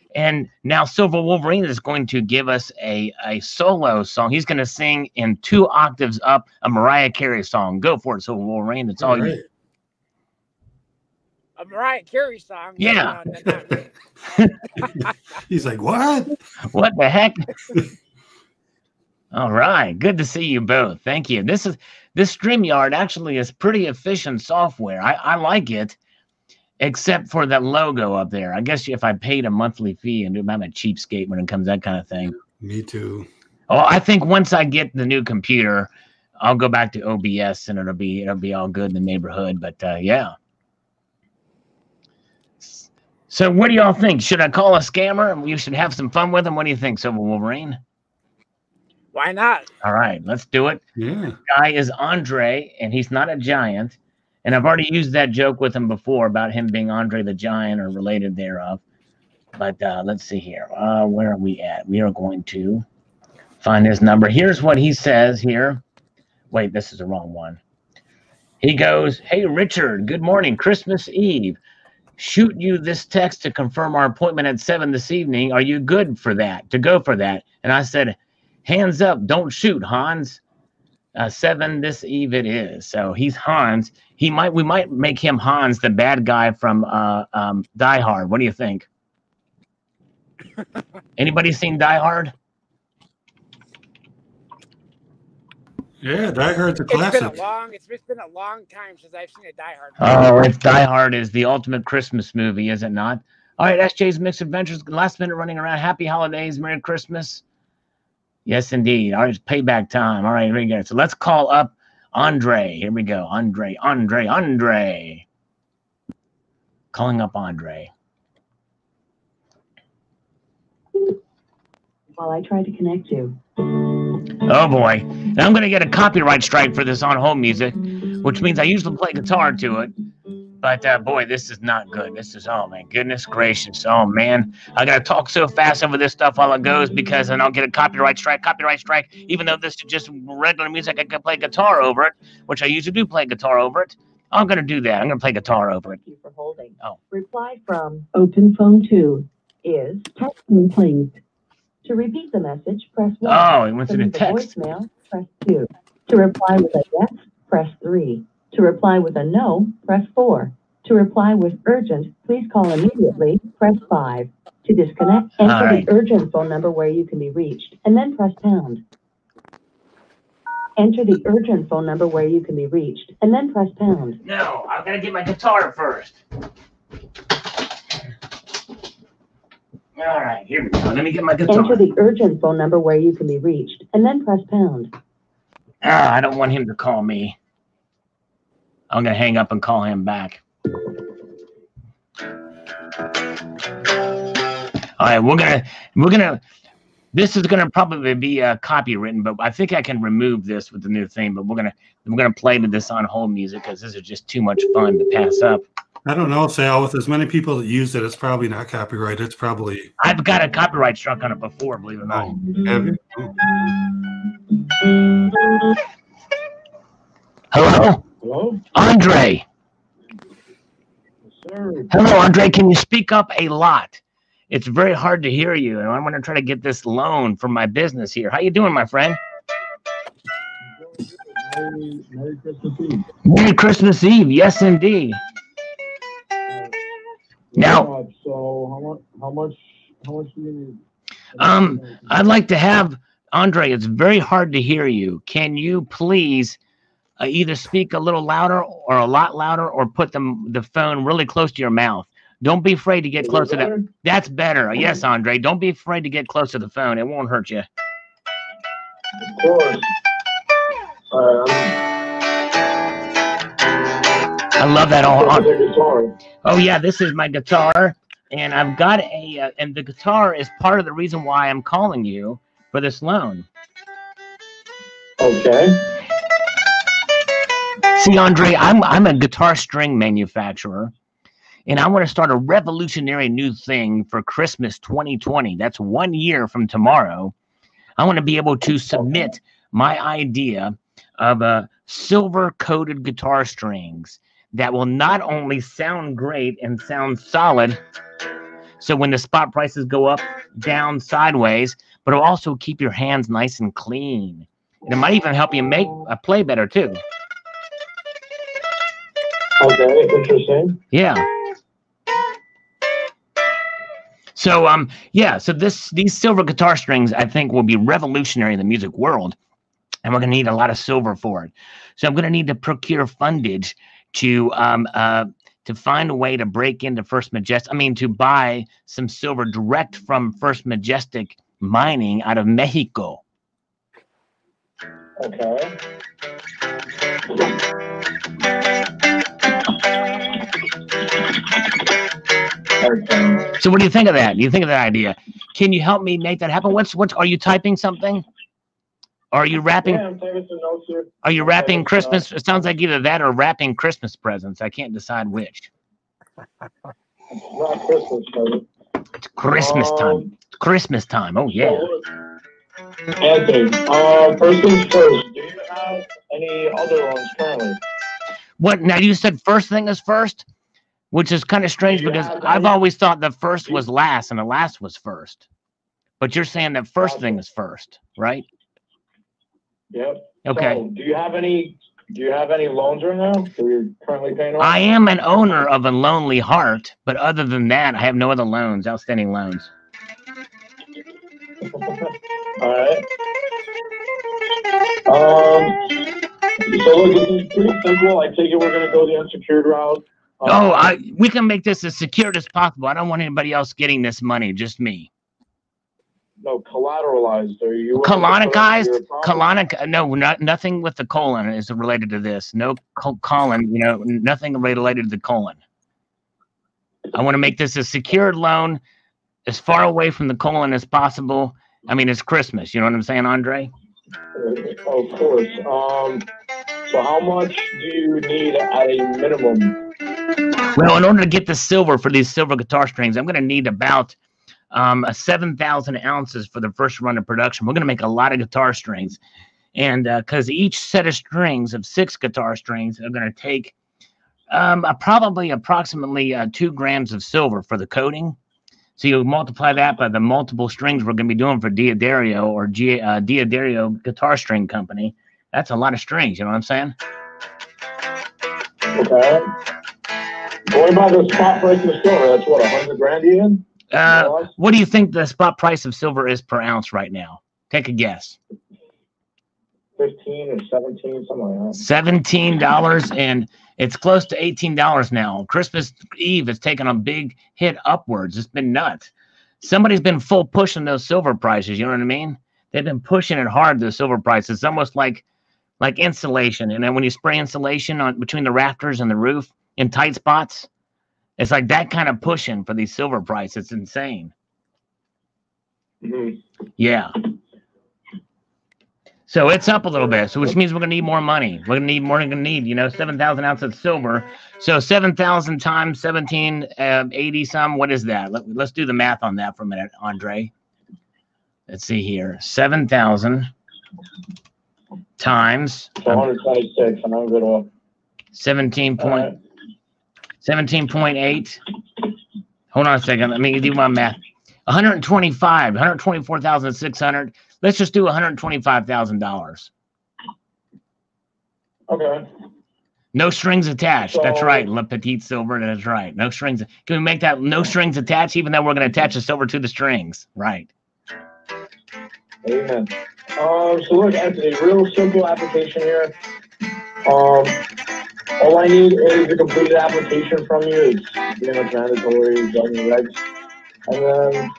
now Silver Wolverine is going to give us a solo song. He's going to sing in 2 octaves up a Mariah Carey song. Go for it, Silver Wolverine. It's all you. A Mariah Carey song? Yeah. He's like, what? What the heck? All right, good to see you both. Thank you. This StreamYard actually is pretty efficient software. I like it. Except for that logo up there. I guess if I paid a monthly fee, and I'm a cheapskate when it comes to that kind of thing. Me too. Oh, I think once I get the new computer, I'll go back to OBS and it'll be all good in the neighborhood. But yeah. So what do y'all think? Should I call a scammer? You should have some fun with him. What do you think, Silver Wolverine? Why not? All right, let's do it. Yeah. This guy is Andre, and he's not a giant. And I've already used that joke with him before about him being Andre the Giant or related thereof. But let's see here. Where are we at? We are going to find his number. Here's what he says here. Wait, this is the wrong one. He goes, hey, Richard, good morning. Christmas Eve. Shoot you this text to confirm our appointment at 7 this evening. Are you good for that, to go for that? And I said, hands up, don't shoot, Hans. 7 this eve it is. So he's Hans. We might make him Hans, the bad guy from Die Hard. What do you think? Anybody seen Die Hard? Yeah, Die Hard's a classic. It's been a long time since I've seen a Die Hard movie. Oh, it's Die Hard is the ultimate Christmas movie, is it not? All right, SJ's Mixed Adventures, last minute running around. Happy holidays, Merry Christmas. Yes, indeed. All right, it's payback time. All right, here we go. So let's call up Andre. Here we go. Andre. Calling up Andre. While I try to connect you. Oh, boy. And I'm going to get a copyright strike for this on-home music, which means I usually play guitar to it. But, boy, this is not good. This is, oh, man, goodness gracious. Oh, man, I got to talk so fast over this stuff while it goes because then I'll get a copyright strike, even though this is just regular music. I can play guitar over it, which I usually do play guitar over it. I'm going to do that. I'm going to play guitar over it. Thank you for holding. Oh. Reply from Open Phone 2 is text me, please. To repeat the message, press 1. Oh, he wants to do text. Voicemail, press 2. To reply with a yes, press 3. To reply with a no, press 4. To reply with urgent, please call immediately, press 5. To disconnect, enter the urgent phone number where you can be reached, and then press pound. Enter the urgent phone number where you can be reached, and then press pound. No, I've got to get my guitar first. All right, here we go. Let me get my guitar. Enter the urgent phone number where you can be reached, and then press pound. Ah, I don't want him to call me. I'm going to hang up and call him back. All right, we're going to this is going to probably be copywritten, but I think I can remove this with the new thing, but we're going to play to this on hold music cuz this is just too much fun to pass up. I don't know, Sal, with as many people that use it, it's probably not copyright. It's probably I've got a copyright struck on it before, believe it or not. Have you? Hello? Hello? Andre. Yes, hello, Andre. Can you speak up a lot? It's very hard to hear you, and I want to try to get this loan for my business here. How you doing, my friend? Merry Christmas Eve. Merry Christmas Eve. Yes, indeed. Now, so how much do you need? I'd like to have Andre. It's very hard to hear you. Can you please? Either speak a little louder or a lot louder or put the phone really close to your mouth. Don't be afraid to get close to that. That's better. Yes, Andre. Don't be afraid to get close to the phone. It won't hurt you. Of course. I love that. Oh, yeah. This is my guitar. And I've got and the guitar is part of the reason why I'm calling you for this loan. Okay. See, Andre, I'm a guitar string manufacturer, and I want to start a revolutionary new thing for Christmas 2020. That's 1 year from tomorrow. I want to be able to submit my idea of silver-coated guitar strings that will not only sound great and sound solid, so when the spot prices go up, down, sideways, but it'll also keep your hands nice and clean. And it might even help you make a play better, too. Okay, interesting. Yeah. So, yeah, so these silver guitar strings, I think, will be revolutionary in the music world, and we're going to need a lot of silver for it. So I'm going to need to procure fundage to find a way to break into First Majestic, I mean, to buy some silver direct from First Majestic Mining out of Mexico. Okay. So what do you think of that? Do you think of that idea? Can you help me make that happen? What are you typing something? Are you rapping? Yeah, I'm taking some notes here. Are you rapping Christmas? It sounds like either that or rapping Christmas presents. I can't decide which. It's not Christmas present. It's Christmas time. It's Christmas time. Oh yeah. Anthony, first things first. Do you have any other ones currently? What? Now you said first thing is first, which is kind of strange because I've always thought the first was last and the last was first. But you're saying that first thing is first, right? Yep. Okay. So, do you have any loans right now that you're currently paying off? I am an owner of a Lonely Heart, but other than that, I have no other loans, outstanding loans. All right. So look, this is pretty simple. I take it we're going to go the unsecured route. We can make this as secured as possible. I don't want anybody else getting this money, just me. No, collateralized. Are you colonized? No, nothing with the colon is related to this. No colon, you know, nothing related to the colon. I want to make this a secured loan as far away from the colon as possible. I mean, it's Christmas. You know what I'm saying, Andre? Of course. So how much do you need at a minimum? Well, in order to get the silver for these silver guitar strings, I'm going to need about 7,000 ounces for the first run of production. We're going to make a lot of guitar strings. And because each set of strings of 6 guitar strings are going to take approximately 2 grams of silver for the coating. So you multiply that by the multiple strings we're going to be doing for Diadario or Diadario Guitar String Company. That's a lot of strings. You know what I'm saying? Okay. Going by the spot price of silver, that's what, 100 grand even? What do you think the spot price of silver is per ounce right now? Take a guess. 15 or 17, something like that. $17, and it's close to $18 now. Christmas Eve is taking a big hit upwards. It's been nuts. Somebody's been full pushing those silver prices. You know what I mean? They've been pushing it hard, those silver prices. It's almost like insulation. And then when you spray insulation on between the rafters and the roof in tight spots, it's like that kind of pushing for these silver prices. It's insane. Mm-hmm. Yeah. So it's up a little bit, so which means we're going to need more money. We're going to need more than we're going to need, you know, 7,000 ounces of silver. So 7,000 times 1780 some, what is that? Let's do the math on that for a minute, Andre. Let's see here. 7,000 times 126, and I'm good off. 17.8. Hold on a second. Let me do my math. 125, 124,600. Let's just do $125,000. Okay. No strings attached. So, that's right. Le Petit Silver. That's right. No strings. Can we make that no strings attached, even though we're going to attach the silver to the strings? Right. Amen. So look, Anthony, real simple application here. All I need is a completed application from you. It's pretty much mandatory. And then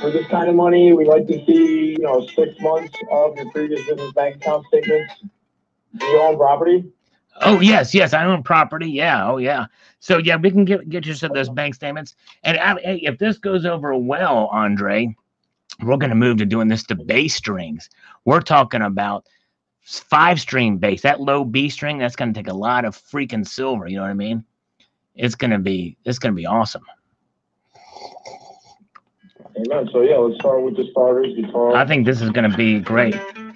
for this kind of money, we like to see, you know, 6 months of your previous business bank account statements. Do you own property? Oh, yes, I own property. Yeah, oh, yeah. So, yeah, we can get you some of those bank statements. And if this goes over well, Andre, we're going to move to doing this to bass strings. We're talking about five string bass, that low B string, that's going to take a lot of freaking silver. You know what I mean? It's going to be awesome. Amen. So yeah, let's start with the starters. Guitar. I think this is going to be great. Do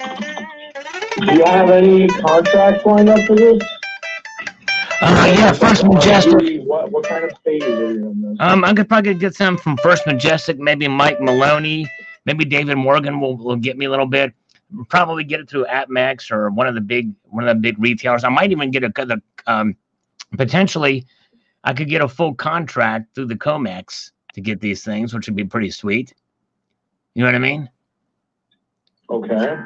you have any contracts lined up for this? Yeah, First Majestic. What kind of phase are you in this? I could probably get some from First Majestic, maybe Mike Maloney, maybe David Morgan will get me a little bit. Probably get it through AppMax or one of the big retailers. I might even get a potentially I could get a full contract through the Comex to get these things, which would be pretty sweet. You know what I mean? Okay.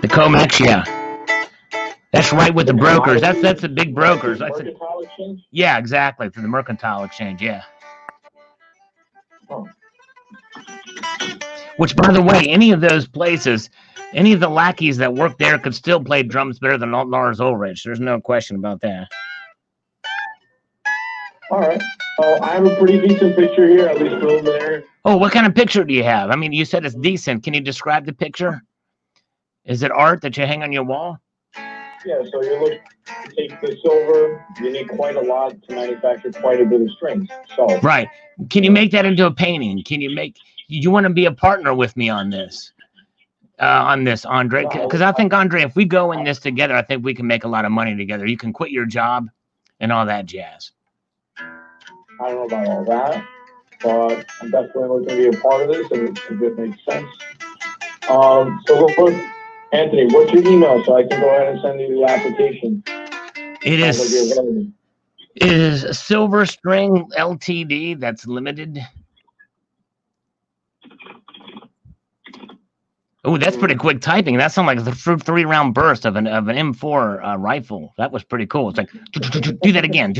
The Comex, yeah. That's right with the brokers. That's the big brokers. That's the Mercantile Exchange? Yeah, exactly. For the Mercantile Exchange, yeah. Oh. Which, by the way, any of those places, any of the lackeys that work there could still play drums better than Lars Ulrich. There's no question about that. All right. Oh, I have a pretty decent picture here, at least preliminary. Oh, what kind of picture do you have? I mean, you said it's decent. Can you describe the picture? Is it art that you hang on your wall? Yeah, so you look, take the silver, you need quite a lot to manufacture quite a bit of strings. So. Right. Can you make that into a painting? Can you make... You want to be a partner with me on this, Andre? Because I think, Andre, if we go in this together, I think we can make a lot of money together. You can quit your job and all that jazz. I don't know about all that, but I'm definitely looking to be a part of this, and if it makes sense. So we'll put, Anthony, what's your email so I can go ahead and send you the application? It is Silver String Ltd. That's limited. Oh, that's pretty quick typing. That sounded like the three-round burst of an M4 rifle. That was pretty cool. It's like, do that again.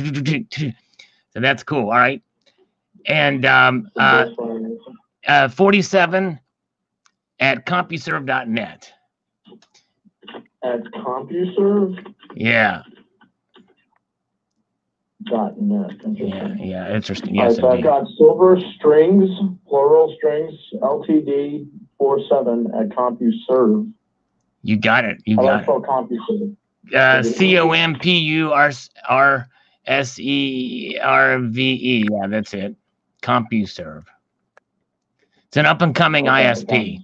So that's cool. All right. And 47@CompuServe.net. At CompuServe? Yeah. .net. Yeah, interesting. Yes, so I've got Silver Strings, plural strings, Ltd. 47@CompuServe. You got it. You got it. CompuServe. CompuServe. Yeah, that's it. CompuServe. It's an up-and-coming ISP.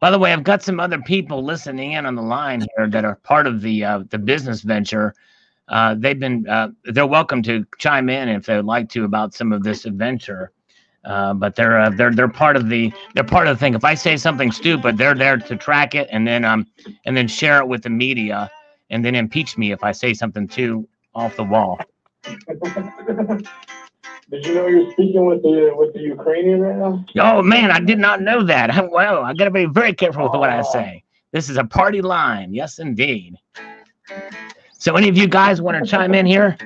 By the way, I've got some other people listening in on the line here that are part of the business venture. They're welcome to chime in if they would like to about some of this adventure. But they're part of the thing. If I say something stupid, they're there to track it and then share it with the media and then impeach me if I say something too off the wall. Did you know you're speaking with the Ukrainian right now? Oh man, I did not know that. Well, I gotta be very careful with what I say. This is a party line, yes indeed. So any of you guys want to chime in here?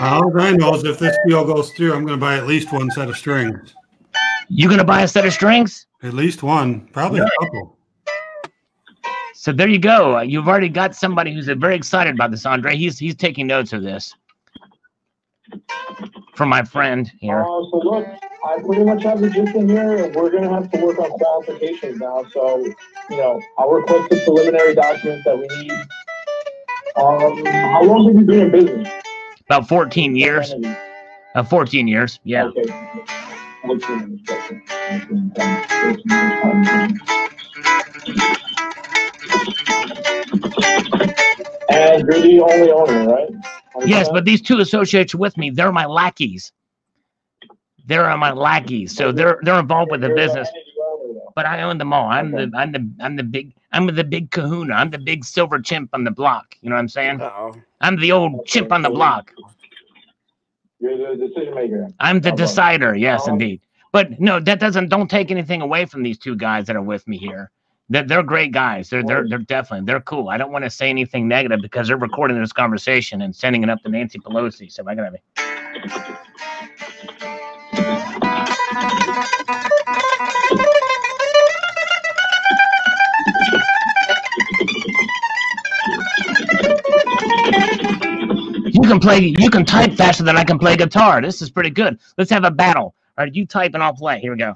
All I know is if this deal goes through, I'm going to buy at least one set of strings. You're going to buy a set of strings? At least one. Probably a couple. So there you go. You've already got somebody who's very excited about this, Andre. He's taking notes of this. From my friend here. So look, I pretty much have the gist in here. We're going to have to work on qualifications now. So, you know, I'll request the preliminary documents that we need. How long have you been in business? About 14 years. 14 years, yeah. Okay. And you're the only owner, right? Yes, but these two associates with me, they're my lackeys. So they're involved with the business. But I own them all. I'm the big kahuna. I'm the big silver chimp on the block. You know what I'm saying? Uh-oh. I'm the old chimp on the block. You're the decision maker. I'm the decider. Yes, indeed. But no, that doesn't. Don't take anything away from these two guys that are with me here. They're great guys. They're definitely cool. I don't want to say anything negative because they're recording this conversation and sending it up to Nancy Pelosi. So I gotta You can play. You can type faster than I can play guitar. This is pretty good. Let's have a battle. All right, you type and I'll play. Here we go.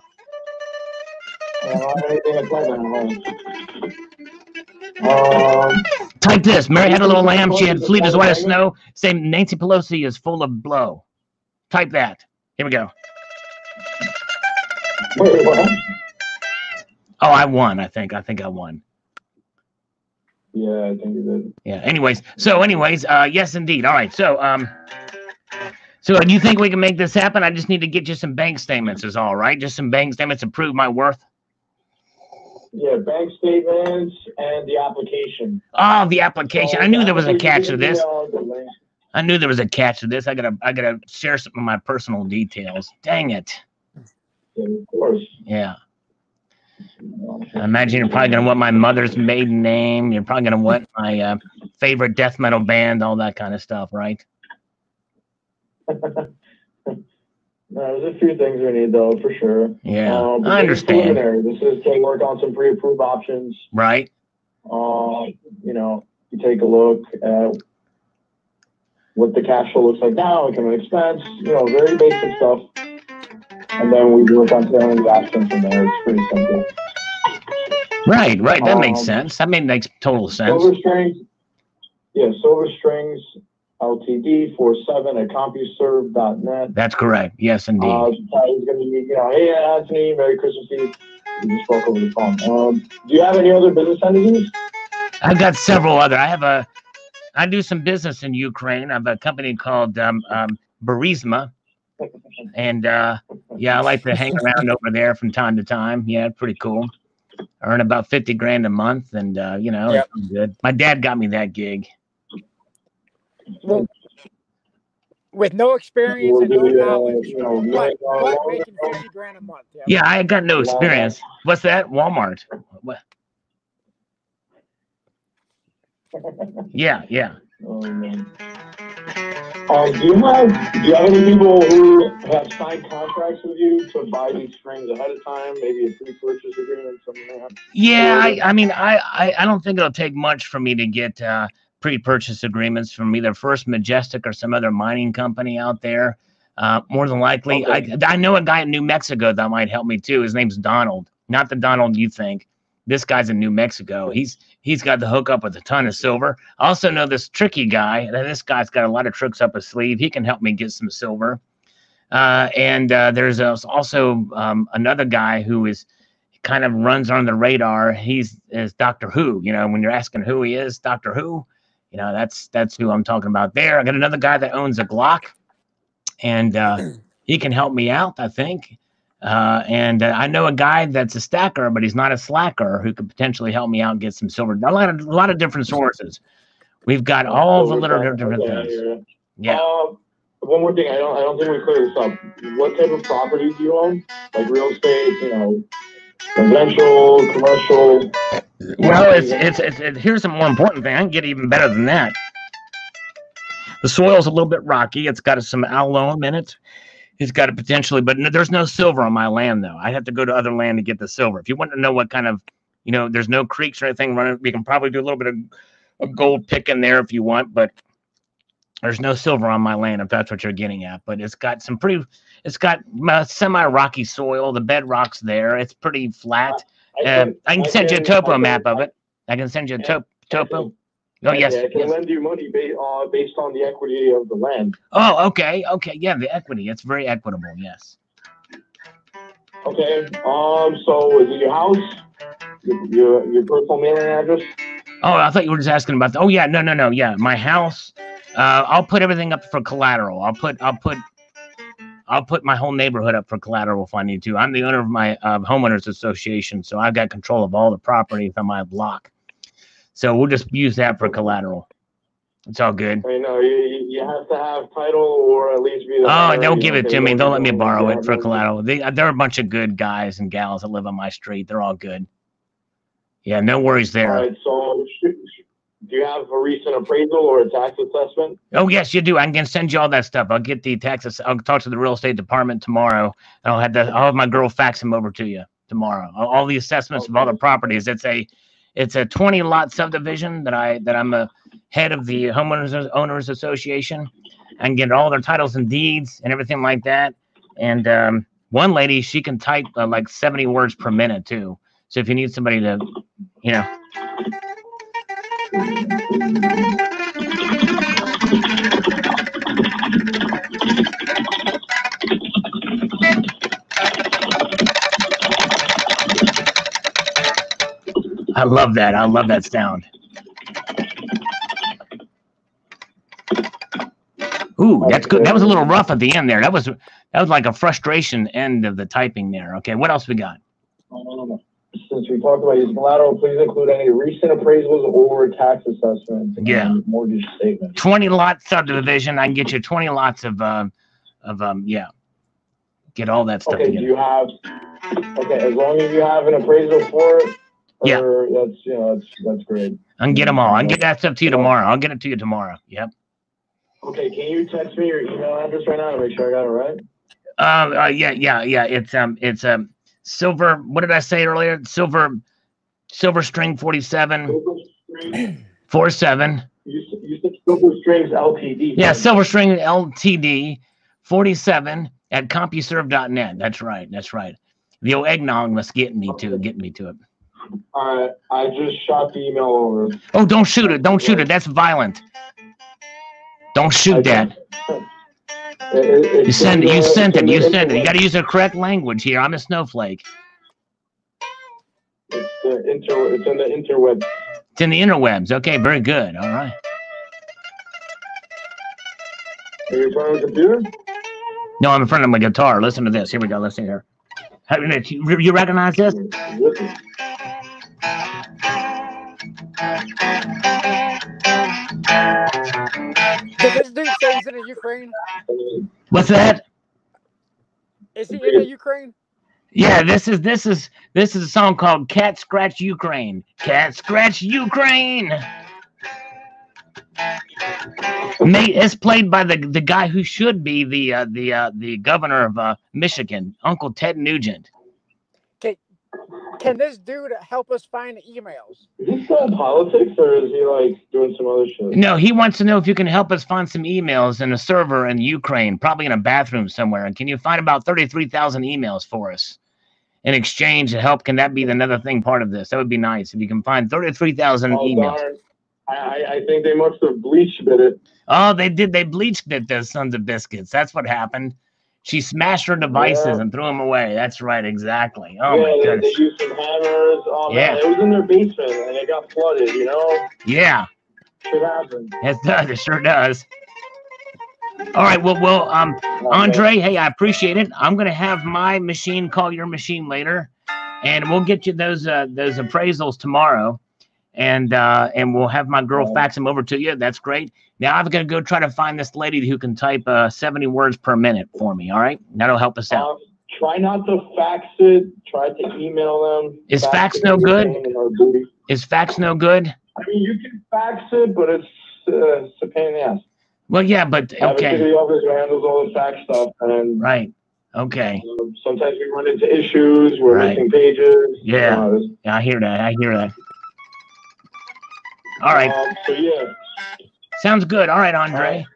Type this. Mary had a little lamb. She had fleet as white as snow. Same Nancy Pelosi is full of blow. Type that. Here we go. Wait, what? Oh, I won, I think. I think I won. Yeah, I think you did. Yeah, anyways. So, anyways, yes, indeed. All right, so, so do you think we can make this happen? I just need to get you some bank statements is all, right? Just some bank statements to prove my worth? Yeah, bank statements and the application. Oh, the application. I knew there was a catch to this. I knew there was a catch to this. I gotta share some of my personal details. Dang it. Yeah, of course. Yeah. I imagine you're probably going to want my mother's maiden name. You're probably going to want my favorite death metal band, all that kind of stuff, right? No, there's a few things we need, though, for sure. Yeah, I understand. This is to work on some pre-approved options. Right. You know, you take a look at what the cash flow looks like now, income and expense, you know, very basic stuff. And then we work on tailoring the options from there. It's pretty simple. Right, right. That makes sense. That makes total sense. Silver Strings, yeah, Silver Strings, Ltd. 47 at CompuServe.net. That's correct. Yes, indeed. He's going to need, you know, hey, Anthony, Merry Christmas Eve. We just spoke over the phone. Do you have any other business entities? I've got several other. I do some business in Ukraine. I have a company called Burisma. And yeah, I like to hang around over there from time to time. Yeah, pretty cool. I earn about 50 grand a month, and you know, yep. It's good. My dad got me that gig. With no experience and no knowledge, but making 50 grand a month. Yeah, yeah, I got no experience. What's that? Walmart. What? Yeah, yeah. Oh, man. Do you have any people who have signed contracts with you to buy these strings ahead of time? Maybe a pre-purchase agreement, something like that? Yeah, I mean, I don't think it'll take much for me to get pre-purchase agreements from either First Majestic or some other mining company out there. More than likely, okay. I know a guy in New Mexico that might help me too. His name's Donald, not the Donald you think. This guy's in New Mexico. He's got the hookup with a ton of silver. I also know this tricky guy. This guy's got a lot of tricks up his sleeve. He can help me get some silver. And there's also another guy who is kind of runs on the radar. He's Doctor Who. You know, when you're asking who he is, Doctor Who. You know, that's who I'm talking about there. I got another guy that owns a Glock, and he can help me out, I think. And I know a guy that's a stacker, but he's not a slacker, who could potentially help me out and get some silver. A lot of different sources. We've got all the little different things. Yeah. One more thing, I don't think we cleared this up. What type of property do you own? Like real estate, you know, residential, commercial. Well, it's here's a more important thing. I can get even better than that. The soil's a little bit rocky. It's got some alum in it. He's got it potentially, but no, there's no silver on my land, though. I have to go to other land to get the silver. If you want to know what kind of, you know, there's no creeks or anything running. We can probably do a little bit of gold pick in there if you want, but there's no silver on my land, if that's what you're getting at. But it's got some pretty, it's got semi-rocky soil. The bedrock's there. It's pretty flat. I can send you a topo map of it. Oh, yes. I can lend you money based on the equity of the land. Oh, okay. Okay. Yeah, the equity. It's very equitable. Yes. Okay. So is it your house? Your personal mailing address? Oh, I thought you were just asking about the, oh, yeah. No, no, no. Yeah. My house. I'll put everything up for collateral. I'll put my whole neighborhood up for collateral if I need to. I'm the owner of my homeowners association, so I've got control of all the property from my block. So we'll just use that for collateral. It's all good. I mean, no, you have to have title or at least be the owner. They'll give it to me. They'll let me borrow it for collateral. They're a bunch of good guys and gals that live on my street. They're all good. Yeah, no worries there. All right, so do you have a recent appraisal or a tax assessment? Oh, yes, you do. I can send you all that stuff. I'll get the taxes. I'll talk to the real estate department tomorrow. And I'll have my girl fax them over to you tomorrow. All the assessments of all the properties. It's a 20-lot subdivision that I'm a head of the homeowners association. I can get all their titles and deeds and everything like that. And One lady, she can type like 70 words per minute too. So if you need somebody to, you know. I love that. I love that sound. Ooh, that's good. That was a little rough at the end there. That was like a frustration end of the typing there. Okay, what else we got? Since we talked about using collateral, please include any recent appraisals or tax assessments. Yeah. Mortgage statements. 20-lot subdivision. I can get you 20 lots of yeah. Get all that stuff. Okay. Together. Do you have? Okay, as long as you have an appraisal for it. Yeah. That's, you know, that's great. I can get them all. I can get that stuff to you tomorrow. I'll get it to you tomorrow. Yep. Okay, can you text me your email address right now to make sure I got it right? Yeah. It's Silver. What did I say earlier? Silver String 47 47. You said Silver Strings Ltd. Yeah, Silver String Ltd. 47 at CompuServe.net. That's right. The old eggnog must get me to it. All right, I just shot the email over. Oh, don't shoot it! Don't shoot it! That's violent. Don't shoot that. You sent it. You got to use the correct language here. I'm a snowflake. It's in the interwebs. It's in the interwebs. Okay, very good. All right. Are you in front of the computer? No, I'm in front of my guitar. Listen to this. Here we go. Listen here. You recognize this? Did this dude say he's in the Ukraine? What's that? Is he in the Ukraine? Yeah, this is a song called "Cat Scratch Ukraine." Cat Scratch Ukraine. It's played by the guy who should be the governor of Michigan, Uncle Ted Nugent. Can this dude help us find emails? Is he still in politics, or is he like doing some other shit? No, he wants to know if you can help us find some emails in a server in Ukraine, probably in a bathroom somewhere. And can you find about 33,000 emails for us in exchange to help? Can that be another thing part of this? That would be nice if you can find 33,000 emails. Darn. I think they must have bleached it. Oh, they did. They bleached it, those sons of biscuits. That's what happened. She smashed her devices and threw them away. That's right, exactly. Oh, my goodness. They used some hammers. It was in their basement, and it got flooded, you know? Yeah. Sure happens. It sure does. All right, well, Andre, hey, I appreciate it. I'm going to have my machine call your machine later, and we'll get you those appraisals tomorrow, and we'll have my girl fax them over to you. That's great. Now I'm going to go try to find this lady who can type 70 words per minute for me, all right? That'll help us out. Try not to fax it. Try to email them. Is fax no good? Is fax no good? I mean, you can fax it, but it's a pain in the ass. Well, yeah, but okay. Obviously, the office handles all the fax stuff. And, right, okay. Sometimes we run into issues. We're missing pages. Yeah. I hear that. All right. So, yeah. Sounds good. All right, Andre.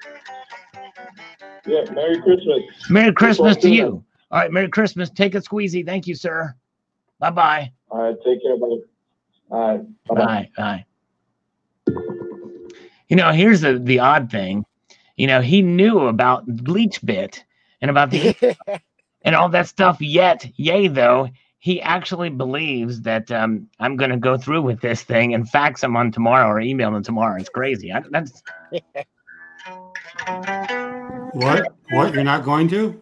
Yeah, Merry Christmas. Merry Christmas to you. All right, Merry Christmas. Take it squeezy. Thank you, sir. Bye-bye. All right, take care, buddy. All right, bye-bye. Bye. You know, here's the odd thing. You know, he knew about Bleach Bit and about the and all that stuff, yet, yay, though, he actually believes that I'm going to go through with this thing and fax him on tomorrow or email him tomorrow. It's crazy. That's what? You're not going to?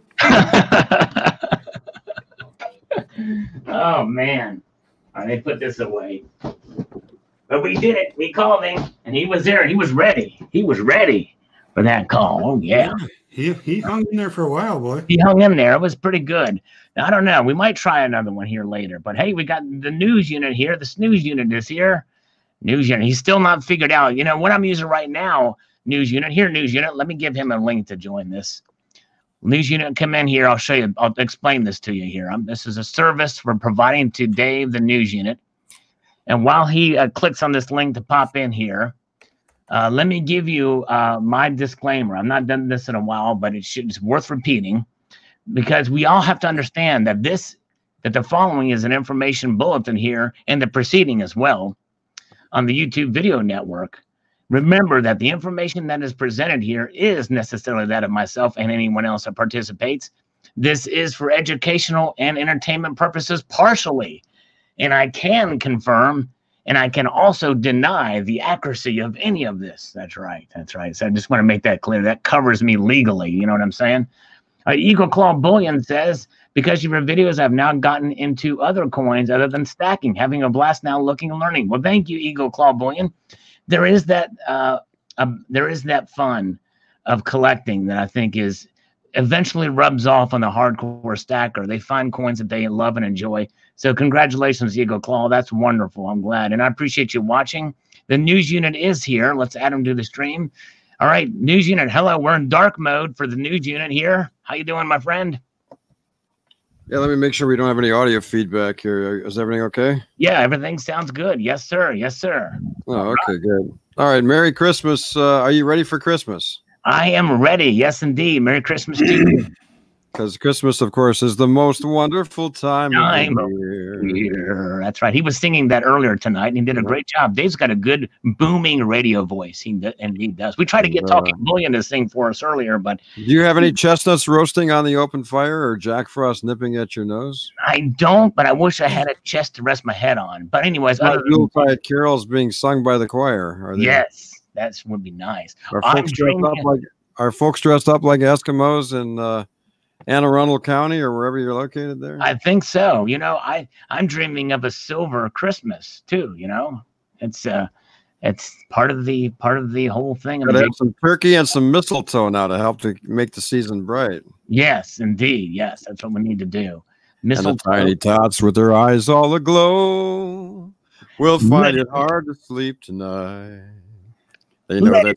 Oh, man. All right, they put this away. But we did it. We called him, and he was there. He was ready. He was ready for that call. Oh, yeah. He hung in there for a while, boy. He hung in there. It was pretty good. Now, I don't know. We might try another one here later. But, hey, we got the news unit here. The snooze unit is here. News unit. He's still not figured out. You know, what I'm using right now, news unit. Here, news unit. Let me give him a link to join this. News unit, come in here. I'll show you. I'll explain this to you here. This is a service we're providing to Dave, the news unit. And while he clicks on this link to pop in here, let me give you my disclaimer. I've not done this in a while, but it's worth repeating. because we all have to understand that the following is an information bulletin here, and the preceding as well on the YouTube video network. Remember that the information that is presented here is necessarily that of myself and anyone else that participates. This is for educational and entertainment purposes partially, and I can confirm and I can also deny the accuracy of any of this. That's right. That's right. So I just want to make that clear. That covers me legally. You know what I'm saying? Eagle Claw Bullion says, because of your videos, I've now gotten into other coins other than stacking. Having a blast now looking and learning. Well, thank you, Eagle Claw Bullion. There is that there is that fun of collecting that I think is eventually rubs off on the hardcore stacker. They find coins that they love and enjoy. So congratulations, Eagle Claw. That's wonderful. I'm glad. And I appreciate you watching. The news unit is here. Let's add them to the stream. All right, news unit. Hello. We're in dark mode for the news unit here. How you doing, my friend? Yeah, let me make sure we don't have any audio feedback here. Is everything okay? Yeah, everything sounds good. Yes, sir. Yes, sir. Oh, okay, good. All right, Merry Christmas. Are you ready for Christmas? I am ready. Yes, indeed. Merry Christmas to you. Because Christmas, of course, is the most wonderful time of year. That's right. He was singing that earlier tonight, and he did a great job. Dave's got a good booming radio voice, and he does. We tried to get Talking Bullion to sing for us earlier, but... Do you have any chestnuts roasting on the open fire or Jack Frost nipping at your nose? I don't, but I wish I had a chest to rest my head on. But anyways... Yuletide carols being sung by the choir. Are they? Yes, that would be nice. Are folks dressed up like Eskimos and... Anne Arundel County or wherever you're located there? I think so. You know, I'm dreaming of a silver Christmas too, you know. It's part of the whole thing. Gotta have some turkey and some mistletoe now to help to make the season bright. Yes, indeed. Yes, that's what we need to do. Mistletoe. And the tiny tots with their eyes all aglow will find it hard to sleep tonight. They know that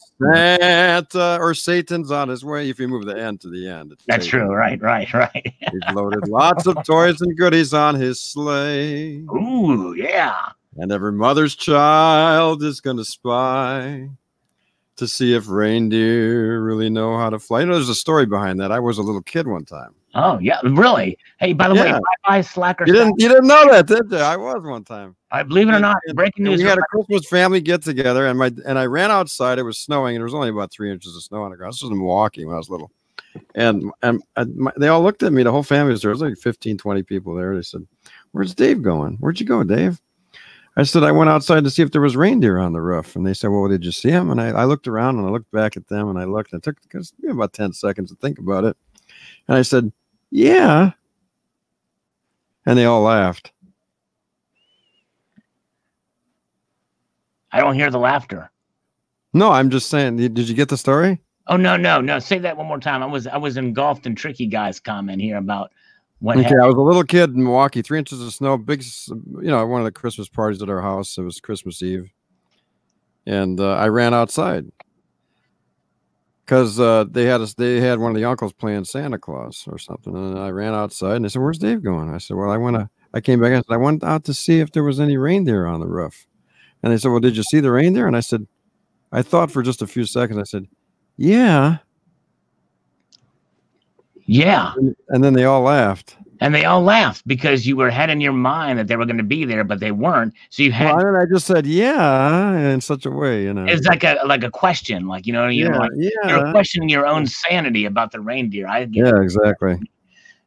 Santa or Satan's on his way. If you move the end to the end, that's Satan. True. Right. He's loaded lots of toys and goodies on his sleigh. Ooh, yeah. And every mother's child is going to spy to see if reindeer really know how to fly. You know, there's a story behind that. I was a little kid one time. Oh, yeah, really? Hey, by the way, bye-bye, slacker. You didn't know that, did you? I was one time. Believe it or not, breaking news. We had a Christmas family get-together, and I ran outside. It was snowing, and there was only about 3 inches of snow on the ground. This was in Milwaukee when I was little. And they all looked at me. The whole family was there. It was like 15, 20 people there. They said, where's Dave going? Where'd you go, Dave? I said, I went outside to see if there was reindeer on the roof. And they said, well, did you see him? And I looked around, and I looked back at them, and I looked. And it took about 10 seconds to think about it. And I said, yeah. And they all laughed. I don't hear the laughter. No, I'm just saying. Did you get the story? Oh, no. Say that one more time. I was engulfed in Tricky Guy's comment here about what happened. Okay, I was a little kid in Milwaukee, 3 inches of snow, big, you know, one of the Christmas parties at our house. It was Christmas Eve. And I ran outside. Because they had one of the uncles playing Santa Claus or something, and I ran outside and they said, "Where's Dave going?" I said, "Well, I came back and I said, I went out to see if there was any reindeer on the roof." And they said, "Well, did you see the reindeer?" And I said, I thought for just a few seconds. I said, "Yeah." And then they all laughed. And they all laughed because you had in your mind that they were going to be there, but they weren't. So you had. Well, I just said, "Yeah," in such a way, you know. It's like a question, like you're questioning your own sanity about the reindeer. Exactly.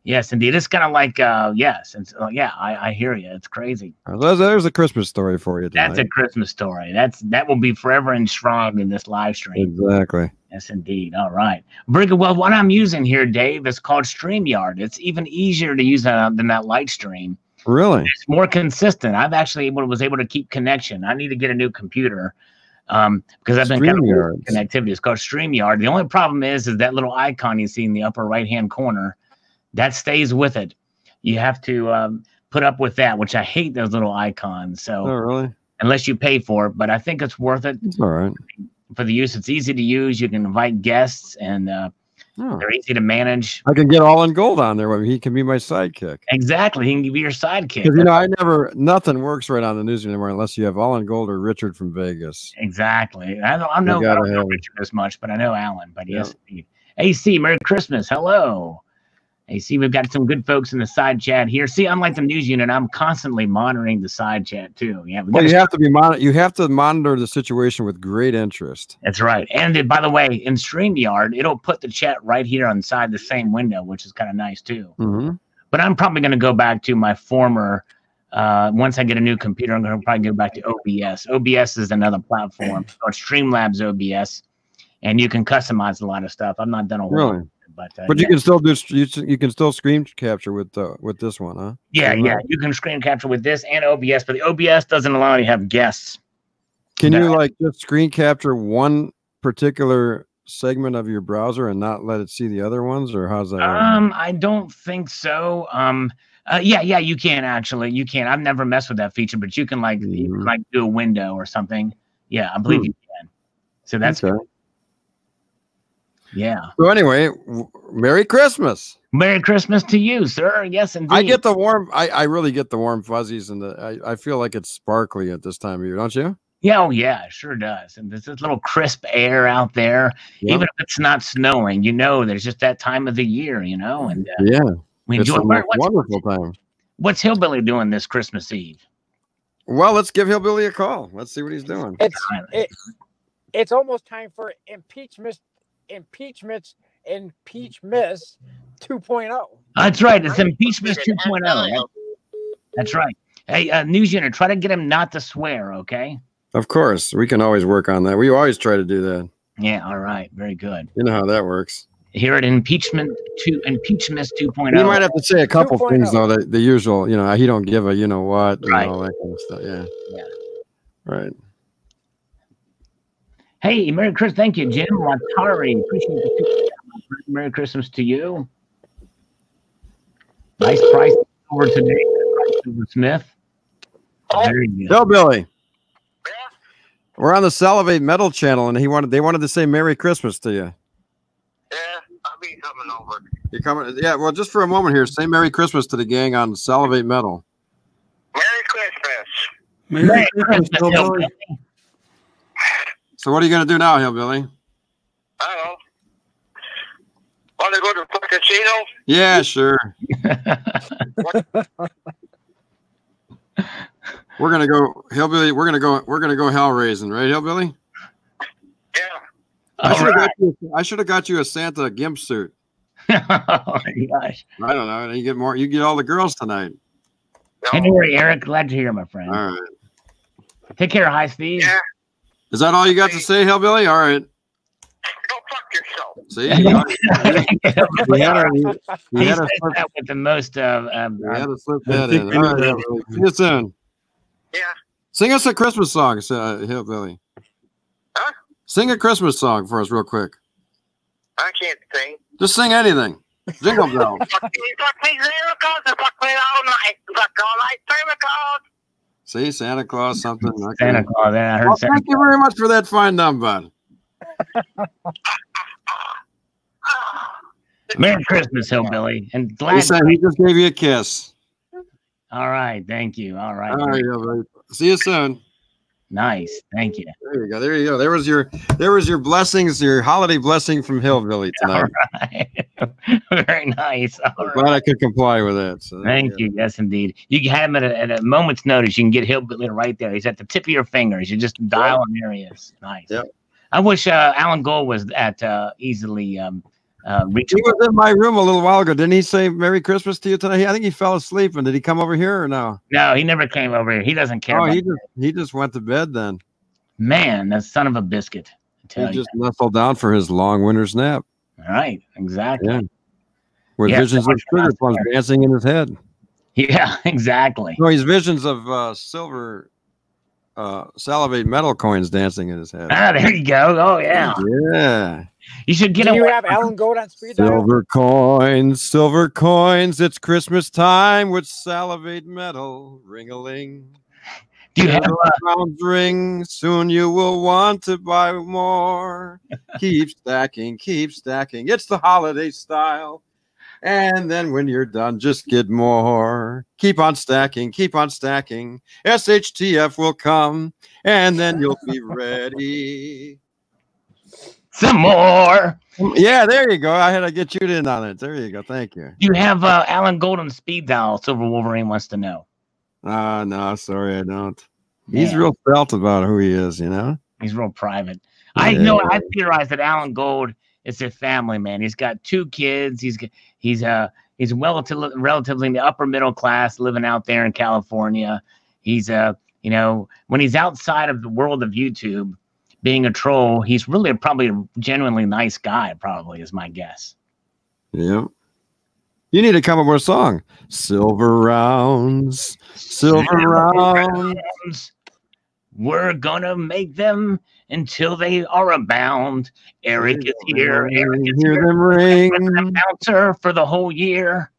Yes, indeed. It's kind of like I hear you. It's crazy. There's a Christmas story for you tonight. That's a Christmas story. That will be forever enshrined in this live stream. Exactly. Yes, indeed. All right. Well, what I'm using here, Dave, is called StreamYard. It's even easier to use than that light stream. Really? It's more consistent. I've actually was able to keep connection. I need to get a new computer because I've been kind of connectivity. It's called StreamYard. The only problem is that little icon you see in the upper right-hand corner, that stays with it. You have to put up with that, which I hate those little icons. So, oh, really? Unless you pay for it, but I think it's worth it. It's all right. For the use, it's easy to use. You can invite guests, and they're easy to manage. I can get Alan Gold on there. He can be my sidekick. Exactly, he can be your sidekick. Because you know, nothing works right on the news anymore unless you have Alan Gold or Richard from Vegas. Exactly. I don't know Richard as much, but I know Alan. But yes, AC, Merry Christmas. Hello. You see, we've got some good folks in the side chat here. See, unlike the news unit, I'm constantly monitoring the side chat too. Yeah, well, you have to be monitor the situation with great interest. That's right. And it, by the way, in StreamYard, it'll put the chat right here inside the same window, which is kind of nice too. Mm-hmm. But I'm probably going to go back to my former. Once I get a new computer, I'm going to probably go back to OBS. OBS is another platform, or Streamlabs OBS, and you can customize a lot of stuff. I'm not done a lot. Really? But you can still do you can still screen capture with this one, huh? Yeah, yeah, you can screen capture with this and OBS, but the OBS doesn't allow you to have guests. Can you like just screen capture one particular segment of your browser and not let it see the other ones, or how's that? I don't think so. Yeah, you can actually. You can. I've never messed with that feature, but you can like do a window or something. Yeah, I believe you can. So that's okay. Cool. Yeah. So anyway, Merry Christmas. Merry Christmas to you, sir. Yes, indeed. I get the warm. I really get the warm fuzzies, and I feel like it's sparkly at this time of year, don't you? Yeah, oh yeah, it sure does. And there's this little crisp air out there, even if it's not snowing. You know, there's just that time of the year, you know. And yeah, we enjoy wonderful time. What's Hillbilly doing this Christmas Eve? Well, let's give Hillbilly a call. Let's see what he's doing. It's almost time for impeachment. Impeachments 2.0. That's right. It's impeachments 2.0. That's right. Hey, news unit, try to get him not to swear, okay? Of course. We can always work on that. We always try to do that. Yeah, all right. Very good. You know how that works. Here at impeachments 2.0. You might have to say a couple things, though, the usual, you know, he don't give a you know what, and all that kind of stuff. Yeah. Right. Hey, Merry Christmas. Thank you, Jim Latari. Appreciate it. Merry Christmas to you. Nice price over today. Smith. Very good. Bill Billy. Yeah. We're on the Salivate Metal channel, and they wanted to say Merry Christmas to you. Yeah, I'll be coming over. You're coming? Yeah, well, just for a moment here, say Merry Christmas to the gang on Salivate Metal. Merry Christmas. Merry Christmas, Bill Billy. So what are you going to do now, Hillbilly? I don't know. Want to go to the casino? Yeah, sure. We're going to go, Hillbilly, we're going to go hell raising, right, Hillbilly? Yeah. I should have got you a Santa gimp suit. Oh, my gosh. I don't know. You get more, you get all the girls tonight. Anyway, Eric, glad to hear, my friend. All right. Take care. Hi, Steve. Yeah. Is that all you got to say, Hillbilly? All right. Go fuck yourself. See? He said that with the most of... we had to slip that in. All right, Hillbilly. See you soon. Yeah. Sing us a Christmas song, Hillbilly. Huh? Sing a Christmas song for us real quick. I can't sing. Just sing anything. Jingle bells. See, Santa Claus, something like Santa Claus. Yeah, I heard Santa Claus. Thank you very much for that fine number. Merry Christmas, Hillbilly. And glad he just gave you a kiss. All right. Thank you. All right. All right, Hillbilly. See you soon. Nice. Thank you. There you go. There you go. There was your blessings, your holiday blessing from Hillbilly tonight. All right. Very nice. All glad I could comply with that. So thank you. Yes, indeed. You can have him at a moment's notice. You can get Hillbilly right there. He's at the tip of your fingers. You just dial and there he is. Nice. Yep. I wish Alan Gold was at easily reachable. He was in my room a little while ago. Didn't he say Merry Christmas to you tonight? I think he fell asleep. And did he come over here or no? No, he never came over here. He doesn't care. Oh, he just went to bed then. Man, that son of a biscuit. He just nestled down for his long winter's nap. All right, exactly. Yeah. With visions of sugar plums dancing in his head. Yeah, exactly. No, he's visions of silver. Salivate metal coins dancing in his head. Ah, there you go. Oh yeah. Yeah. You should get him. You have Alan Gold on speed dial. Silver coins, silver coins. It's Christmas time with Salivate Metal. Ring-a-ling. Do you have a ring? Soon you will want to buy more. Keep stacking, keep stacking. It's the holiday style. And then when you're done, just get more. Keep on stacking. Keep on stacking. SHTF will come, and then you'll be ready. some more. Yeah, there you go. I had to get you in on it. There you go. Thank you. Do you have Alan Gold on speed dial? Silver Wolverine wants to know. No, sorry, I don't. Man. He's real felt about who he is, you know? He's real private. Yeah. I know. I theorized that Alan Gold is a family man. He's got two kids. He's relatively in the upper middle class, living out there in California. He's you know, when he's outside of the world of YouTube, being a troll, he's really probably a genuinely nice guy. Probably is my guess. Yeah. You need to come up with a song. Silver rounds, silver rounds. We're gonna make them until they are abound. Eric is here. Eric is here. Hear them ring. Bouncer for the whole year.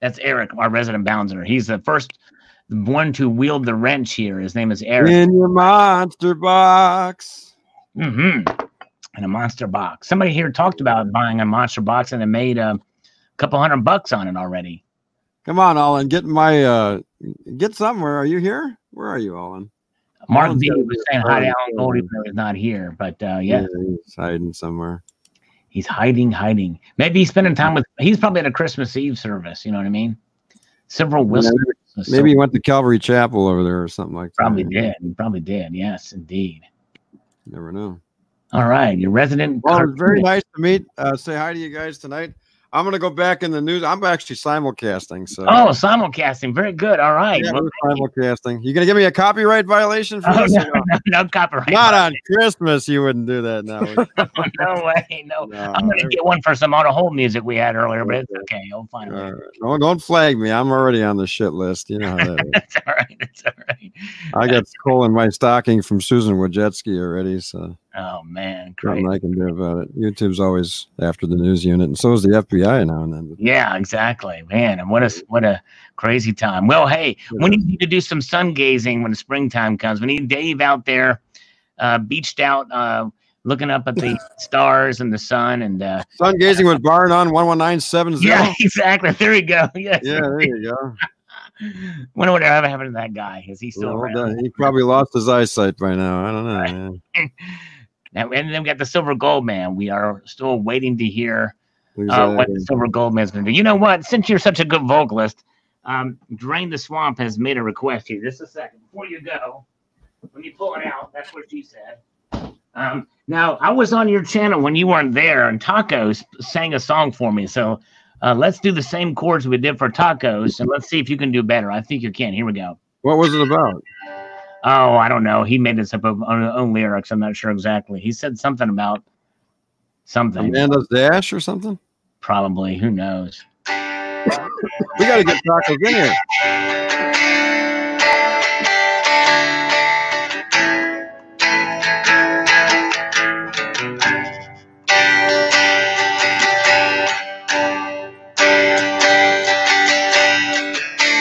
That's Eric, our resident bouncer. He's the first one to wield the wrench here. His name is Eric. In your monster box. Mm-hmm. In a monster box. Somebody here talked about buying a monster box and they made a couple $100 on it already. Come on, Alan. Get my get somewhere. Are you here? Where are you, Alan? Mark B was saying hi to Alan Gold, even though he's not here. But yeah, he's hiding somewhere. He's hiding. Maybe he's spending time with. He's probably at a Christmas Eve service. You know what I mean? Several whispers. Yeah, maybe he went to Calvary Chapel over there or something like that. Probably did. He probably did. Yes, indeed. You never know. All right, your resident. Well, it's very nice to meet. Say hi to you guys tonight. I'm going to go back in the news. I'm actually simulcasting. So. Oh, simulcasting. Very good. All right. Yeah, well, simulcasting. You going to give me a copyright violation for this? No copyright. Not on Christmas. You wouldn't do that now. No way. No. I'm going to get one for some auto-hold music we had earlier, but it's okay. You'll find it. Don't flag me. I'm already on the shit list. You know how that is. That's all right. That's all right. I got coal in my stocking from Susan Wojcicki already, so. Oh, man. Great. Nothing I can do about it. YouTube's always after the news unit, and so is the FBI now and then. Yeah, exactly, man. And what a crazy time. Well, hey, we need to do some sun gazing when springtime comes. We need Dave out there beached out looking up at the stars and the sun. And sun gazing with Barn on 11970. Yeah, exactly. There you go. Yes. Yeah, there you go. Wonder what ever happened to that guy. Is he still around? He probably lost his eyesight by now. I don't know. Right. And then we got the Silver Gold Man. We are still waiting to hear what the Silver Gold Man's going to do. You know what? Since you're such a good vocalist, Drain the Swamp has made a request here. Just a second. Before you go, when you pull it out, that's what she said. Now, I was on your channel when you weren't there, and Tacos sang a song for me. So let's do the same chords we did for Tacos, and let's see if you can do better. I think you can. Here we go. What was it about? Oh, I don't know. He made this up on his own lyrics. I'm not sure exactly. He said something about something. Amanda's Dash or something? Probably. Who knows? We got to get Tacos in here.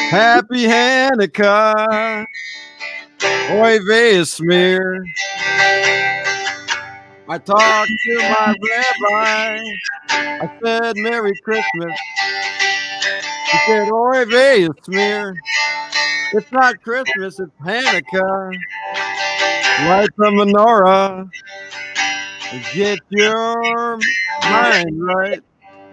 Happy Hanukkah. Oy vey smear. I talked to my rabbi. I said, Merry Christmas. He said, Oy vey smear. It's not Christmas, it's Hanukkah. Light the menorah. Get your mind right.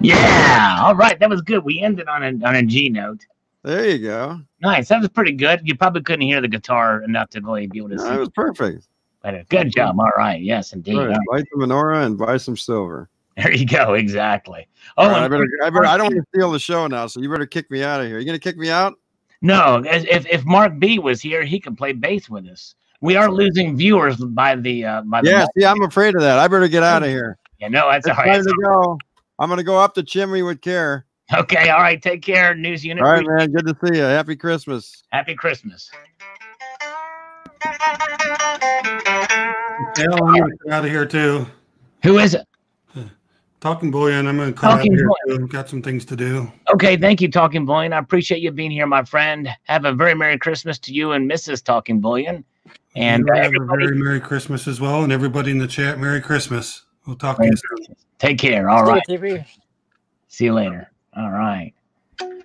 Yeah. All right. That was good. We ended on a G note. There you go. Nice. That was pretty good. You probably couldn't hear the guitar enough to really be able to see. That was perfect. But good job. All right. Yes, indeed. Right. Light the menorah and buy some silver. There you go. Exactly. Oh, right, I better, I don't want to steal the show now, so you better kick me out of here. You going to kick me out? No. If Mark B was here, he could play bass with us. We are losing viewers by the yeah, see, I'm afraid of that. I better get out of here. Yeah, no, that's all right. Time to go. I'm going to go up the chimney with care. Okay, all right. Take care, News Unit. All right, man. Good to see you. Happy Christmas. Happy Christmas. Alan, I'm out of here too. Who is it? Talking Bullion. I'm going to come out here too. I've got some things to do. Okay, thank you, Talking Bullion. I appreciate you being here, my friend. Have a very Merry Christmas to you and Mrs. Talking Bullion. And have a very Merry Christmas as well, and everybody in the chat, Merry Christmas. We'll talk to you soon. Take care. All right. See you later. All right. So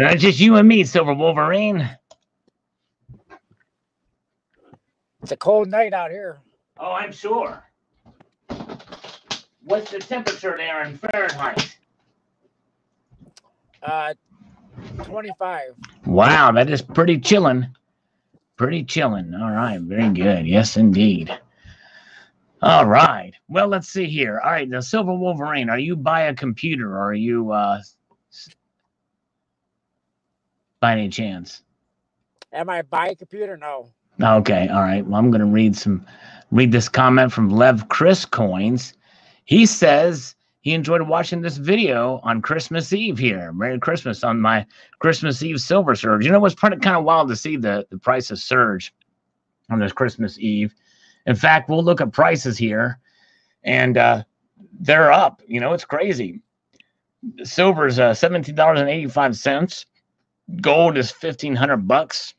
that's just you and me, Silver Wolverine. It's a cold night out here. Oh, I'm sure. What's the temperature there in Fahrenheit? 25. Wow, that is pretty chilling. Pretty chilling. All right, very good. Yes, indeed. All right. Well, let's see here. All right, now, Silver Wolverine, are you by a computer or are you by any chance? Am I by a computer? No. Okay. All right. Well, I'm going to read this comment from Lev Chris Coins. He says he enjoyed watching this video on Christmas Eve here. Merry Christmas on my Christmas Eve silver surge. You know, it was kind of wild to see the prices surge on this Christmas Eve. In fact, we'll look at prices here, and they're up. You know, it's crazy. Silver's $17.85. Gold is $1,500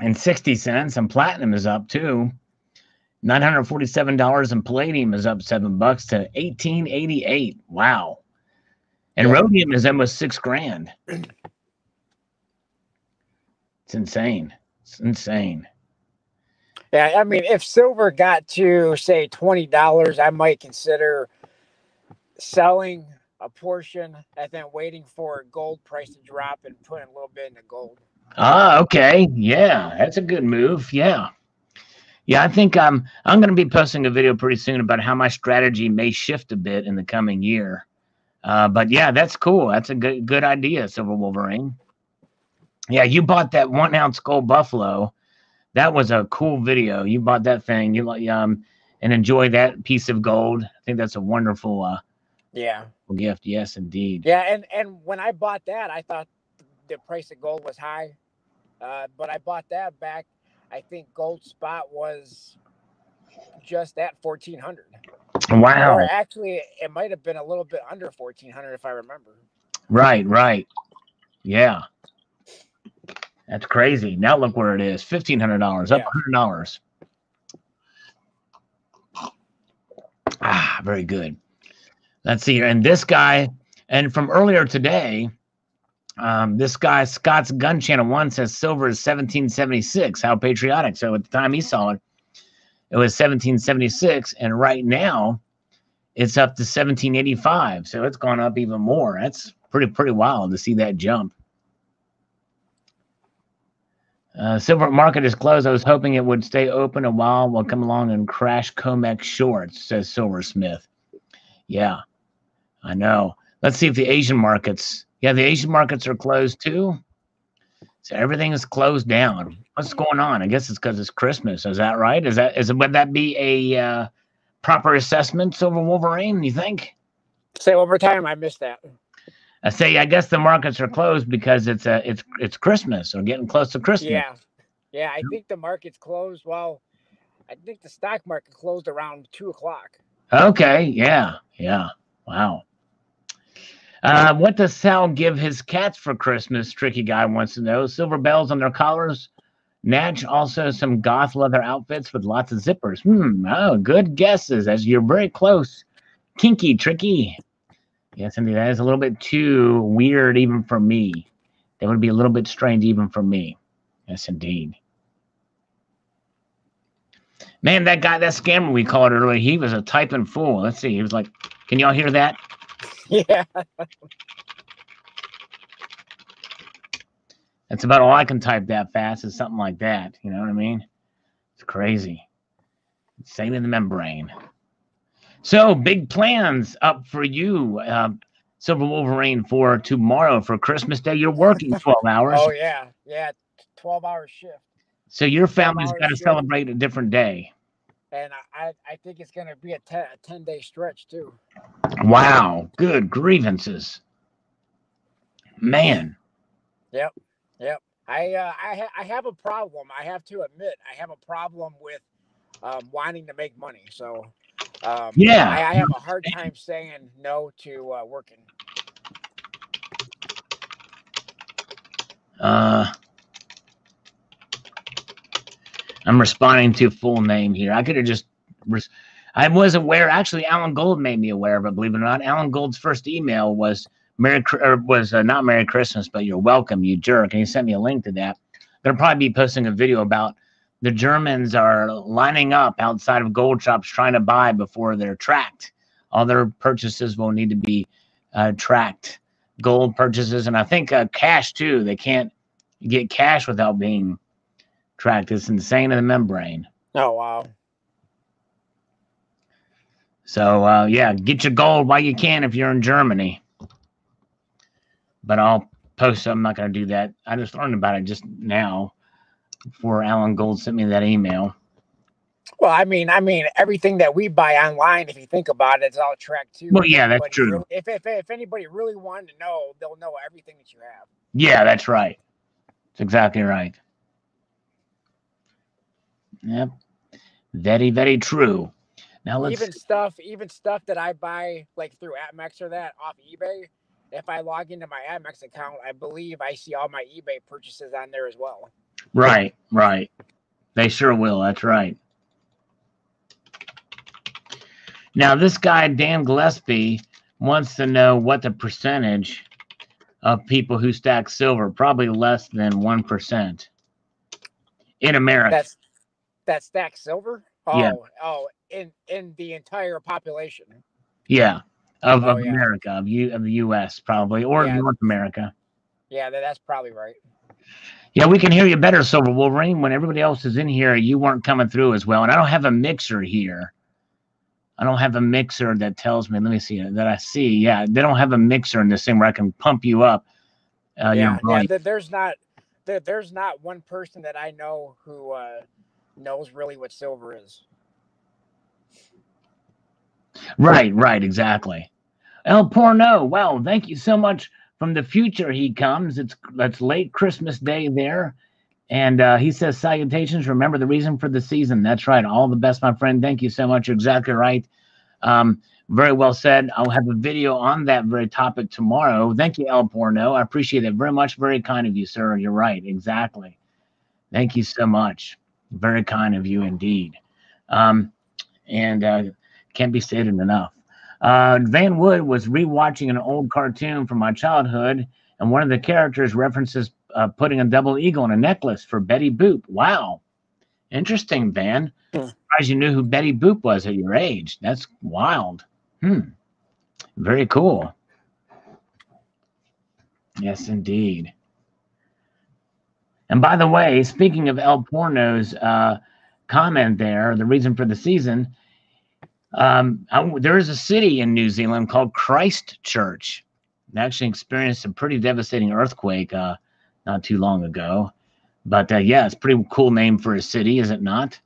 and 60 cents, and platinum is up too. $947, and palladium is up $7 to $1,888. Wow, and rhodium is almost $6,000. It's insane. It's insane. Yeah, I mean, if silver got to, say, $20, I might consider selling a portion and then waiting for gold price to drop and putting a little bit into gold. Ah, okay. Yeah, that's a good move. Yeah. Yeah, I think I'm going to be posting a video pretty soon about how my strategy may shift a bit in the coming year. But, yeah, that's cool. That's a good idea, Silver Wolverine. Yeah, you bought that 1 ounce gold buffalo. That was a cool video. You bought that thing, you and enjoy that piece of gold. I think that's a wonderful, gift. Yes, indeed. Yeah, and when I bought that, I thought the price of gold was high, but I bought that back. I think gold spot was just at 1,400. Wow. Or actually, it might have been a little bit under 1,400 if I remember. Right. Right. Yeah. That's crazy. Now look where it is. $1,500, up $100. Ah, very good. Let's see here. And this guy, and from earlier today, this guy, Scott's Gun Channel 1, says silver is 1776. How patriotic. So at the time he saw it, it was 1776. And right now, it's up to 1785. So it's gone up even more. That's pretty wild to see that jump. Silver market is closed. I was hoping it would stay open a while. We'll come along and crash Comex shorts, says Silversmith. Yeah, I know. Let's see if the Asian markets. Yeah, the Asian markets are closed too. So everything is closed down. What's going on? I guess it's because it's Christmas. Is that right? Would that be a proper assessment, Silver Wolverine, you think? Say it one more time. I missed that. I say, I guess the markets are closed because it's Christmas or getting close to Christmas. Yeah. I think the market's closed. Well, I think the stock market closed around 2 o'clock. Okay. Yeah. Wow. What does Sal give his cats for Christmas? Tricky guy wants to know. Silver bells on their collars. Natch also some goth leather outfits with lots of zippers. Oh, good guesses. As you're very close. Kinky, Tricky. Yes, indeed. That is a little bit too weird even for me. That would be a little bit strange even for me. Yes, indeed. Man, that guy, that scammer we called earlier, he was a typing fool. Let's see. He was like, can y'all hear that? Yeah. That's about all I can type that fast is something like that. You know what I mean? It's crazy. Same in the membrane. So big plans up for you, Silver Wolverine, for tomorrow for Christmas Day. You're working 12 hours. Oh, yeah, 12-hour shift. So your family's got to celebrate a different day. And I think it's going to be a 10-day stretch, too. Wow, good grievances. Man. Yep. I have a problem. I have to admit, I have a problem with wanting to make money, so... I have a hard time saying no to working. I'm responding to full name here. I could have just I was aware. Actually, Alan Gold made me aware of it. Believe it or not, Alan Gold's first email was not Merry Christmas, but you're welcome, you jerk. And he sent me a link to that. They'll probably be posting a video about. The Germans are lining up outside of gold shops trying to buy before they're tracked Other purchases will need to be tracked. Gold purchases, and I think cash too. They can't get cash without being tracked. It's insane in the membrane. Oh, wow. So, yeah, get your gold while you can if you're in Germany. But I'll post. I'm not going to do that. I just learned about it just now before Alan Gold sent me that email. Well, I mean, everything that we buy online, if you think about it, it's all tracked too. Well, yeah, that's true. Really, if anybody really wanted to know, they'll know everything that you have. Yeah, that's right. That's exactly right. Yep. Very, very true. Now let's... Even stuff that I buy like through AppMex or that off eBay, if I log into my AppMex account, I believe I see all my eBay purchases on there as well. Right, right. They sure will. That's right. Now this guy, Dan Gillespie, wants to know what the percentage of people who stack silver, probably less than 1% in America. That stack silver? Oh, yeah. Oh, in the entire population. Yeah, of yeah. America, of the U.S. probably, or yeah. North America. Yeah, that's probably right. Yeah, we can hear you better, Silver Wolverine. When everybody else is in here, you weren't coming through as well. And I don't have a mixer here. I don't have a mixer that tells me. Let me see that I see. Yeah, they don't have a mixer in this thing where I can pump you up. Yeah, yeah. There's not one person that I know who knows really what silver is. Right, right, exactly. El Porno, well, thank you so much. From the future he comes. That's late Christmas Day there. And he says, salutations, remember the reason for the season. That's right. All the best, my friend. Thank you so much. You're exactly right. Very well said. I'll have a video on that very topic tomorrow. Thank you, El Porno. I appreciate it very much. Very kind of you, sir. You're right. Exactly. Thank you so much. Very kind of you indeed. Can't be stated enough. Van Wood was rewatching an old cartoon from my childhood, and one of the characters references putting a double eagle on a necklace for Betty Boop. Wow. Interesting, Van. Yeah. Surprised you knew who Betty Boop was at your age. That's wild. Hmm. Very cool. Yes, indeed. And by the way, speaking of El Porno's comment there, the reason for the season, there is a city in New Zealand called Christchurch. They actually experienced a pretty devastating earthquake not too long ago. But yeah, it's a pretty cool name for a city, is it not?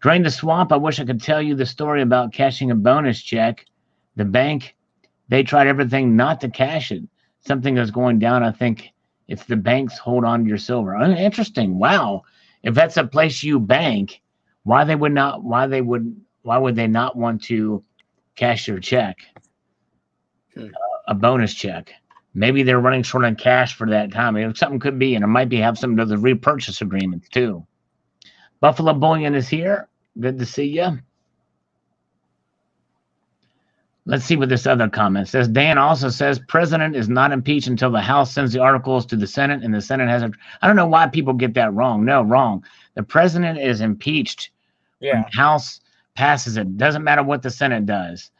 Drain the Swamp, I wish I could tell you the story about cashing a bonus check. The bank, they tried everything not to cash it. Something is going down, I think. It's the banks hold on to your silver. Interesting. Wow. If that's a place you bank, why would they not want to cash your check, a bonus check? Maybe they're running short on cash for that time. Something could be, and it might be have something to do with the repurchase agreements too. Buffalo Bullion is here. Good to see you. Let's see what this other comment says. Dan also says, president is not impeached until the House sends the articles to the Senate, and the Senate has a... I don't know why people get that wrong. No, wrong. The president is impeached when the House passes it. Doesn't matter what the Senate does.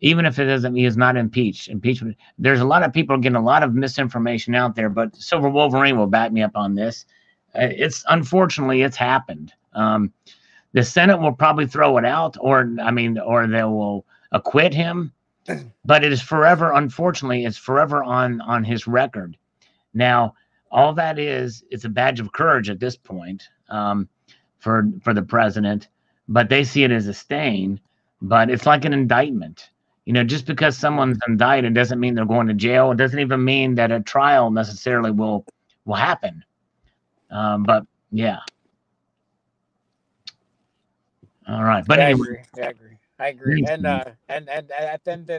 Even if it doesn't, he is not impeached. Impeachment. There's a lot of people getting a lot of misinformation out there, but Silver Wolverine will back me up on this. It's unfortunately, it's happened. The Senate will probably throw it out, or they will acquit him, but it is forever, unfortunately, it's forever on his record. Now, all that is, it's a badge of courage at this point for the president, but they see it as a stain, but it's like an indictment. You know, just because someone's indicted doesn't mean they're going to jail. It doesn't even mean that a trial necessarily will happen. But yeah. All right. But yeah, anyway. I agree. And then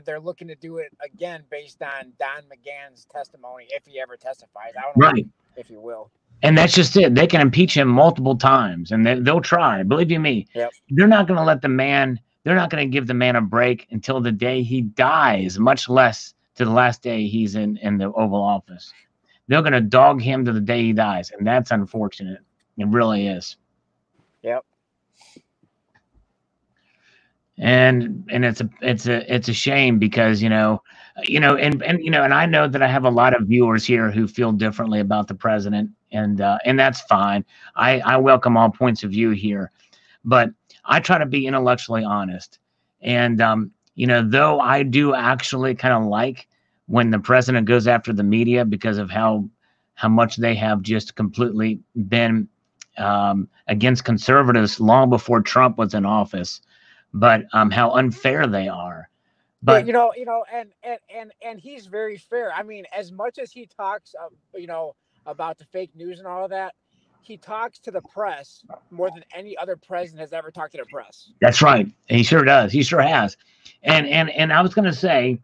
they're looking to do it again based on Don McGahn's testimony, if he ever testifies. I don't know if he will. And that's just it. They can impeach him multiple times, and they'll try. Believe you me, they're not going to let the man. They're not going to give the man a break until the day he dies, much less to the last day he's in the Oval Office. They're going to dog him to the day he dies, and that's unfortunate. It really is. Yep. And it's a shame because, and I know that I have a lot of viewers here who feel differently about the president, and that's fine. I welcome all points of view here, but I try to be intellectually honest. And, though I do actually kind of like when the president goes after the media because of how much they have just completely been against conservatives long before Trump was in office, but how unfair they are. But and he's very fair. I mean, as much as he talks, about the fake news and all of that, he talks to the press more than any other president has ever talked to the press. That's right. He sure does. He sure has. And I was going to say,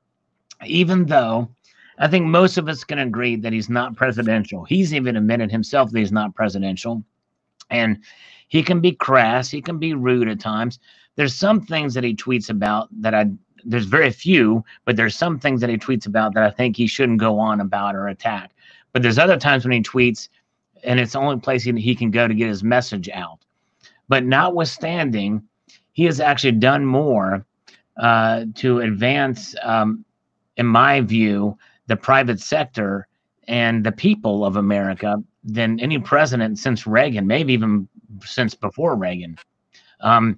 even though I think most of us can agree that he's not presidential, he's even admitted himself that he's not presidential. And he can be crass. He can be rude at times. There's some things that he tweets about that there's very few, but there's some things that he tweets about that I think he shouldn't go on about or attack. But there's other times when he tweets, and it's the only place he can go to get his message out. But notwithstanding, he has actually done more to advance, in my view, the private sector and the people of America than any president since Reagan, maybe even since before Reagan. And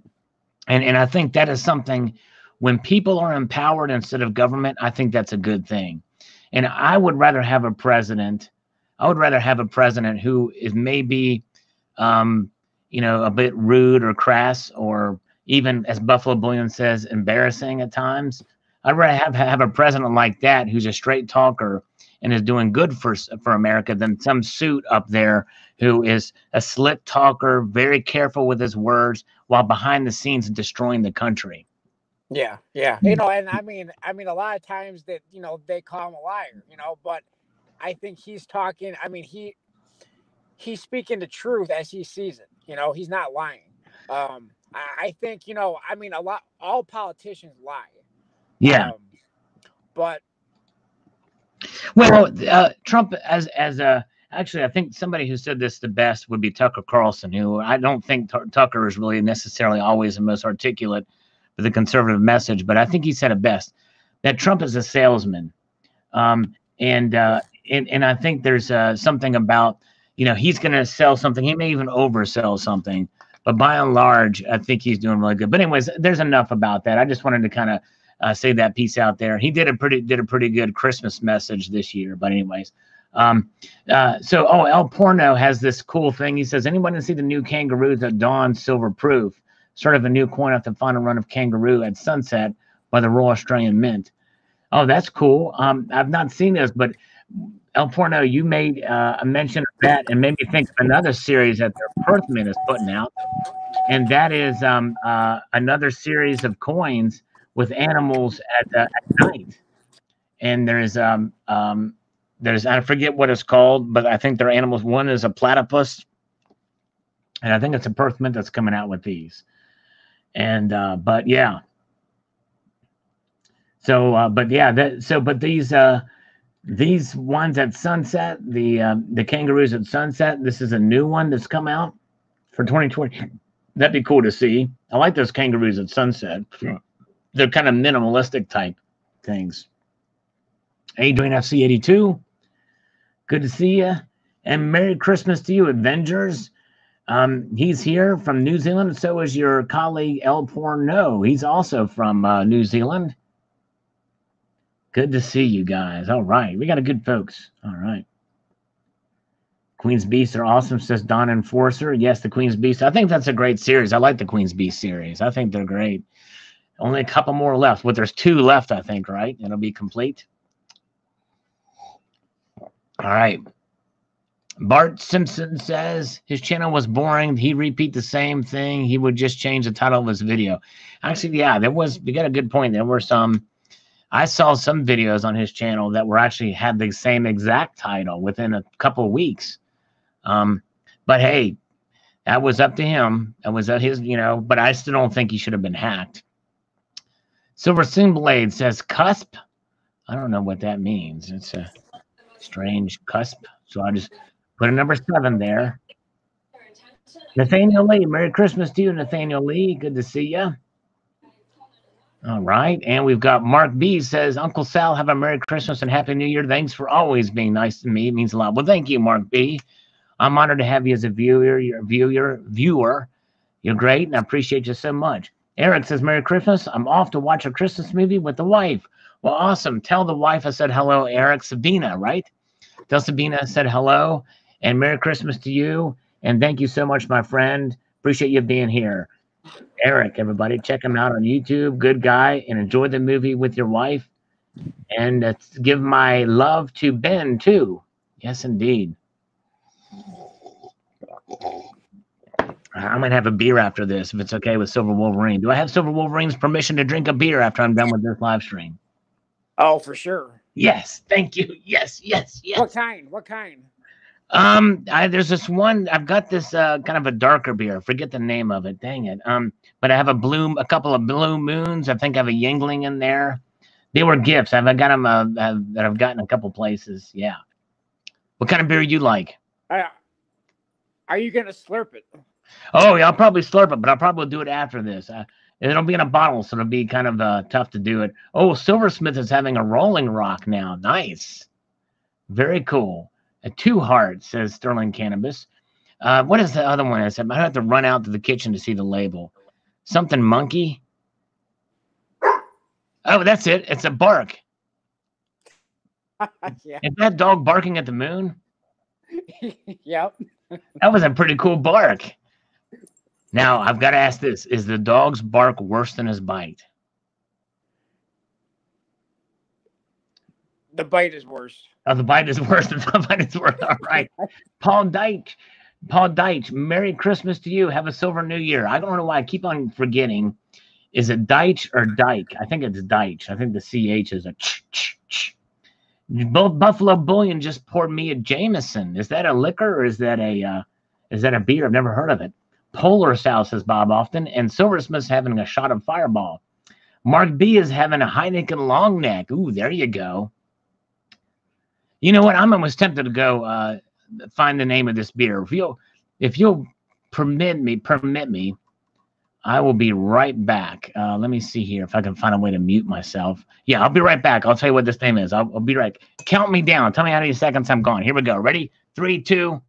I think that is something, when people are empowered instead of government, I think that's a good thing. And I would rather have a president who is maybe, a bit rude or crass, or even, as Buffalo Billion says, embarrassing at times. I'd rather have a president like that who's a straight talker and is doing good for America than some suit up there who is a slick talker, very careful with his words, while behind the scenes destroying the country. Yeah, yeah. And I mean, a lot of times that, they call him a liar, but I think he's talking, he's speaking the truth as he sees it. He's not lying. I think, all politicians lie. Yeah. Trump actually, I think somebody who said this the best would be Tucker Carlson, who I don't think Tucker is really necessarily always the most articulate for the conservative message, but I think he said it best, that Trump is a salesman. And I think there's something about, he's going to sell something. He may even oversell something, but by and large, I think he's doing really good. But anyways, there's enough about that. I just wanted to kind of say that piece out there. He did a pretty good Christmas message this year. But anyways, El Porno has this cool thing. He says, anyone see the new kangaroos at dawn, silver proof, sort of a new coin off the final run of kangaroo at sunset by the Royal Australian Mint. Oh, that's cool. I've not seen this, but El Porno, you made a mention of that and made me think of another series that their Perth Mint is putting out. And that is another series of coins with animals at night. And there's, I forget what it's called, but I think they're animals. One is a platypus. And I think it's a Perth Mint that's coming out with these. And, but yeah. So, these ones at sunset, the kangaroos at sunset, this is a new one that's come out for 2020. That'd be cool to see. I like those kangaroos at sunset. Sure. They're kind of minimalistic type things. Adrian FC 82, good to see you, and Merry Christmas to you, Avengers. He's here from New Zealand, and so is your colleague El Porno. He's also from New Zealand. Good to see you guys. All right. We got a good folks. All right. Queen's Beasts are awesome, says Don Enforcer. Yes, the Queen's Beasts. I think that's a great series. I like the Queen's Beast series. I think they're great. Only a couple more left. Well, there's 2 left, I think, right? It'll be complete. All right. Bart Simpson says his channel was boring. He'd repeat the same thing. He would just change the title of his video. Actually, yeah, you got a good point. There were some. I saw some videos on his channel that were actually had the same exact title within a couple of weeks. But hey, that was up to him. That was his, but I still don't think he should have been hacked. Silver Singblade says cusp. I don't know what that means. It's a strange cusp. So I just put a number 7 there. Nathaniel Lee, Merry Christmas to you, Nathaniel Lee. Good to see you. All right. And we've got Mark B says, Uncle Sal, have a Merry Christmas and Happy New Year. Thanks for always being nice to me. It means a lot. Well, thank you, Mark B. I'm honored to have you as a viewer. You're great, and I appreciate you so much. Eric says, Merry Christmas. I'm off to watch a Christmas movie with the wife. Well, awesome. Tell the wife I said hello, Eric. Sabina, right? Tell Sabina I said hello, and Merry Christmas to you. And thank you so much, my friend. Appreciate you being here. Eric, everybody, check him out on YouTube. Good guy, and enjoy the movie with your wife. And give my love to Ben, too. Yes, indeed. I'm going to have a beer after this, if it's okay with Silver Wolverine. Do I have Silver Wolverine's permission to drink a beer after I'm done with this live stream? Oh, for sure. Yes, thank you. Yes, yes, yes. What kind? What kind? There's this one, I've got this, kind of a darker beer. I forget the name of it. Dang it. But I have a couple of Blue Moons. I think I have a Yingling in there. They were gifts. I've got them, that I've gotten a couple places. Yeah. What kind of beer you like? Are you going to slurp it? Oh, yeah, I'll probably slurp it, but I'll probably do it after this. It'll be in a bottle, so it'll be kind of, tough to do it. Oh, Silversmith is having a Rolling Rock now. Nice. Very cool. A two heart, says Sterling Cannabis. What is the other one I said? I have to run out to the kitchen to see the label. Something monkey. Oh, that's it. It's a bark. Yeah. Is that dog barking at the moon? Yep. That was a pretty cool bark. Now, I've got to ask this. Is the dog's bark worse than his bite? The bite is worse. Oh, the bite is worse. The bite is worse. All right. Paul Deitch. Paul Deitch, Merry Christmas to you. Have a Silver New Year. I don't know why I keep on forgetting. Is it Deitch or Dyke? I think it's Deitch. I think the CH is a ch, ch, ch. Buffalo Bullion just poured me a Jameson. Is that a liquor or is that a beer? I've never heard of it. Polar Sow, says Bob Often. And Silversmith's having a shot of Fireball. Mark B is having a Heineken Long Neck. Ooh, there you go. You know what? I'm almost tempted to go find the name of this beer. If you'll permit me, I will be right back. Let me see here if I can find a way to mute myself. Yeah, I'll be right back. I'll tell you what this name is. I'll be right. Count me down. Tell me how many seconds I'm gone. Here we go. Ready? 3, 2.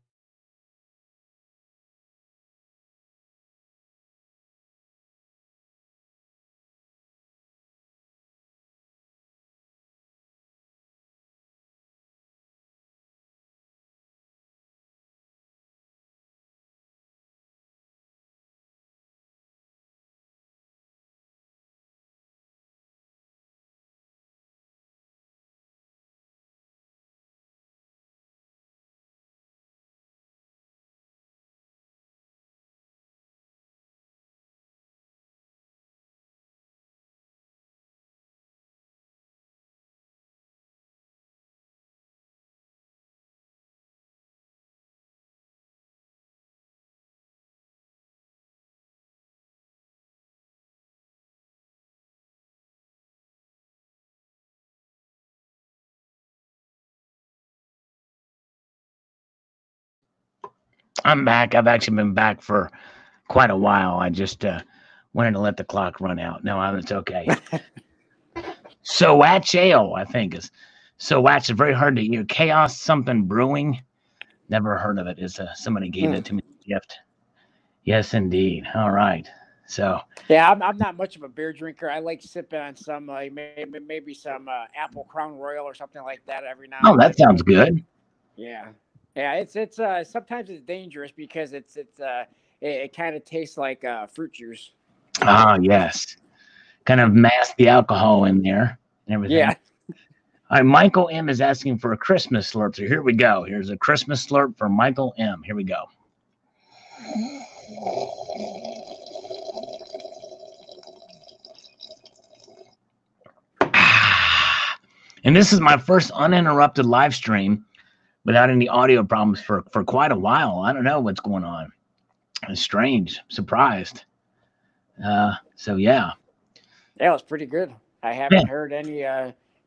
I'm back. I've actually been back for quite a while. I just wanted to let the clock run out. No, it's okay. Sowatch Ale, I think. Sowatch is very hard to hear. Chaos something brewing. Never heard of it. Somebody gave it to me as a gift. Yes, indeed. All right. So. Yeah, I'm not much of a beer drinker. I like sipping on some, maybe some Apple Crown Royal or something like that every now and then. Oh, that sounds good. Yeah. Yeah, it's sometimes it's dangerous because it kind of tastes like fruit juice. Ah, yes, kind of mask the alcohol in there and everything. Yeah. All right, Michael M is asking for a Christmas slurp. So here we go. Here's a Christmas slurp for Michael M. Here we go. And this is my first uninterrupted live stream without any audio problems for quite a while. I don't know what's going on. It's strange. Surprised. So, yeah. Yeah, it was pretty good. I haven't heard any.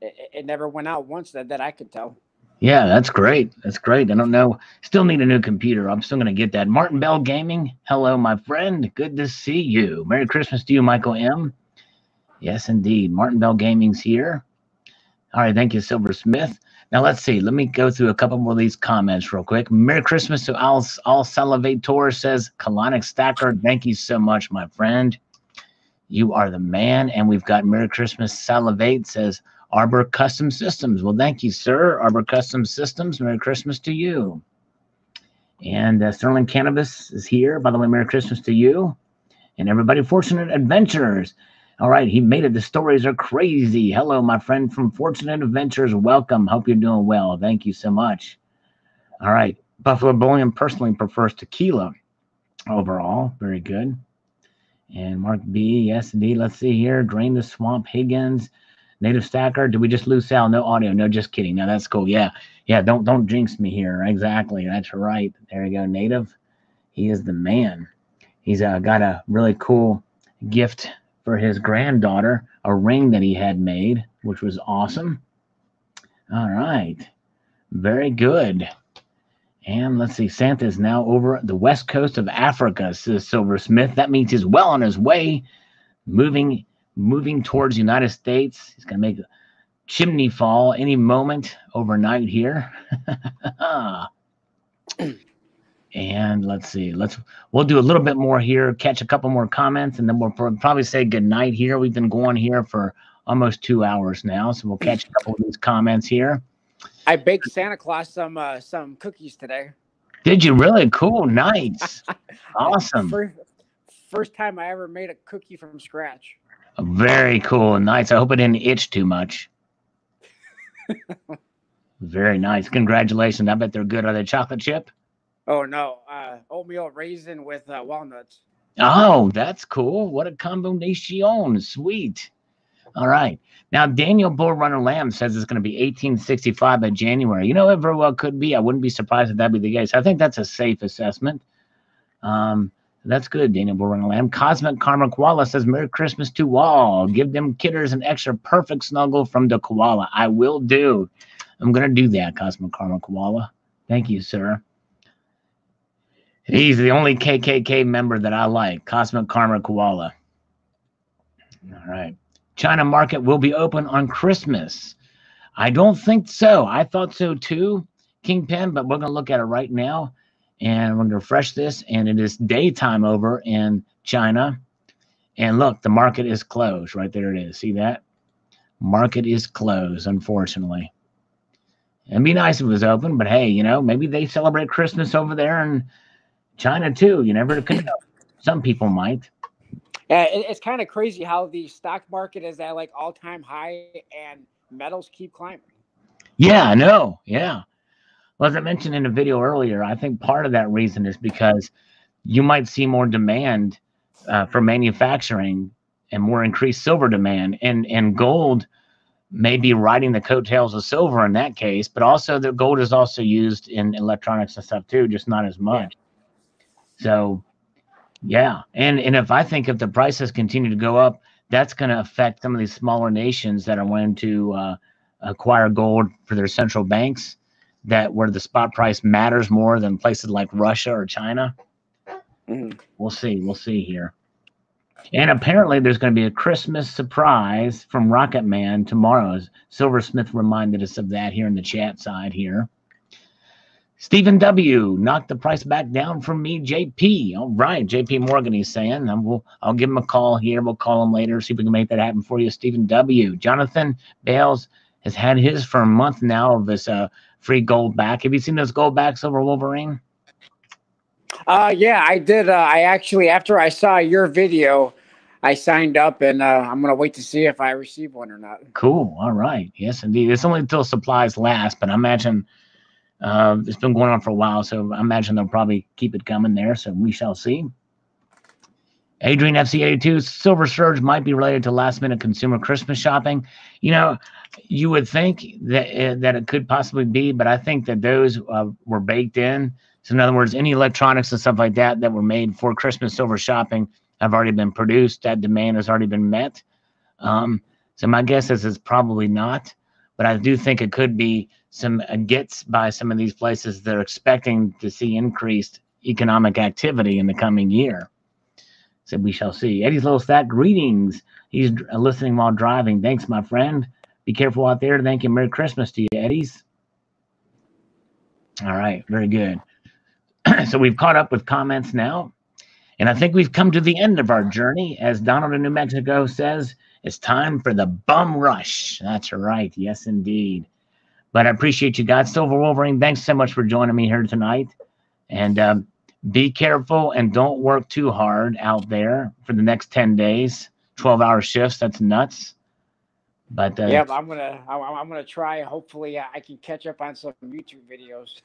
It never went out once that I could tell. Yeah, that's great. That's great. I don't know. Still need a new computer. I'm still going to get that. Martin Bell Gaming. Hello, my friend. Good to see you. Merry Christmas to you, Michael M. Yes, indeed. Martin Bell Gaming's here. All right, thank you, Silversmith. Now, let's see. Let me go through a couple more of these comments real quick. Merry Christmas to all Salivator says, Colonic Stacker, thank you so much, my friend. You are the man. And we've got Merry Christmas Salivate says, Arbor Custom Systems. Well, thank you, sir. Arbor Custom Systems, Merry Christmas to you. And Sterling Cannabis is here. By the way, Merry Christmas to you. And everybody, Fortunate Adventures. All right, he made it. The stories are crazy. Hello, my friend from Fortunate Adventures. Welcome. Hope you're doing well. Thank you so much. All right. Buffalo Bullion personally prefers tequila overall. Very good. And Mark B, yes, indeed. Let's see here. Drain the Swamp, Higgins. Native Stacker, did we just lose Sal? No audio. No, just kidding. No, that's cool. Yeah. Yeah, don't jinx me here. Exactly. That's right. There you go, Native. He is the man. He's got a really cool gift for his granddaughter, a ring that he had made, which was awesome. All right. Very good. And let's see, Santa is now over the west coast of Africa, says Silversmith. That means he's well on his way, moving towards the United States. He's going to make a chimney fall any moment overnight here. And let's see, we'll do a little bit more here, catch a couple more comments, and then we'll probably say goodnight here. We've been going here for almost 2 hours now, so we'll catch a couple of these comments here. I baked Santa Claus some cookies today. Did you really? Cool, nice. Awesome. First time I ever made a cookie from scratch. Very cool and nice. I hope it didn't itch too much. Very nice. Congratulations. I bet they're good. Are they chocolate chip? Oh, no. Oatmeal raisin with walnuts. Oh, that's cool. What a combination. Sweet. All right. Now, Daniel Bullrunner Lamb says it's going to be 1865 by January. You know, it very well could be. I wouldn't be surprised if that would be the case. I think that's a safe assessment. That's good, Daniel Bullrunner Lamb. Cosmic Karma Koala says, Merry Christmas to all. Give them kidders an extra perfect snuggle from the koala. I will do. I'm going to do that, Cosmic Karma Koala. Thank you, sir. He's the only KKK member that I like, Cosmic Karma Koala. All right. China market will be open on Christmas. I don't think so. I thought so too, Kingpin, but we're going to look at it right now. And we're going to refresh this. And it is daytime over in China. And look, the market is closed. Right there it is. See that? Market is closed, unfortunately. It'd be nice if it was open, but hey, you know, maybe they celebrate Christmas over there and China too. You never could. Some people might. Yeah, it's kind of crazy how the stock market is at like all-time high and metals keep climbing. Yeah, I know. Yeah. Well, as I mentioned in a video earlier, I think part of that reason is because you might see more demand for manufacturing and more increased silver demand, and gold may be riding the coattails of silver in that case, but also the gold is also used in electronics and stuff too, just not as much. Yeah. So, yeah, and if I think if the prices continue to go up, that's going to affect some of these smaller nations that are wanting to acquire gold for their central banks, that where the spot price matters more than places like Russia or China. We'll see. We'll see here. And apparently there's going to be a Christmas surprise from Rocket Man tomorrow. Silversmith reminded us of that here in the chat side here. Stephen W. knocked the price back down for me, JP. All right, JP Morgan, he's saying. I'll give him a call here. We'll call him later, see if we can make that happen for you, Stephen W. Jonathan Bales has had his for a month now of this free gold back. Have you seen those gold backs over Wolverine? Yeah, I did. I actually, after I saw your video, I signed up, and I'm going to wait to see if I receive one or not. Cool. All right. Yes, indeed. It's only until supplies last, but I imagine – it's been going on for a while, so I imagine they'll probably keep it coming there, so we shall see. Adrian FC82, silver surge might be related to last-minute consumer Christmas shopping. You know, you would think that it could possibly be, but I think that those were baked in. So, in other words, any electronics and stuff like that that were made for Christmas silver shopping have already been produced. That demand has already been met. So my guess is it's probably not, but I do think it could be some gets by some of these places that are expecting to see increased economic activity in the coming year. said, we shall see. Eddie's low stat, greetings. He's listening while driving. Thanks, my friend. Be careful out there. Thank you. Merry Christmas to you, Eddie's. All right. Very good. So we've caught up with comments now. And I think we've come to the end of our journey. As Donald in New Mexico says, it's time for the bum rush. That's right. Yes, indeed. But I appreciate you guys. Silver Wolverine, thanks so much for joining me here tonight. And be careful and don't work too hard out there for the next 10 days. 12-hour shifts. That's nuts. But yeah, I'm gonna try. Hopefully, I can catch up on some YouTube videos.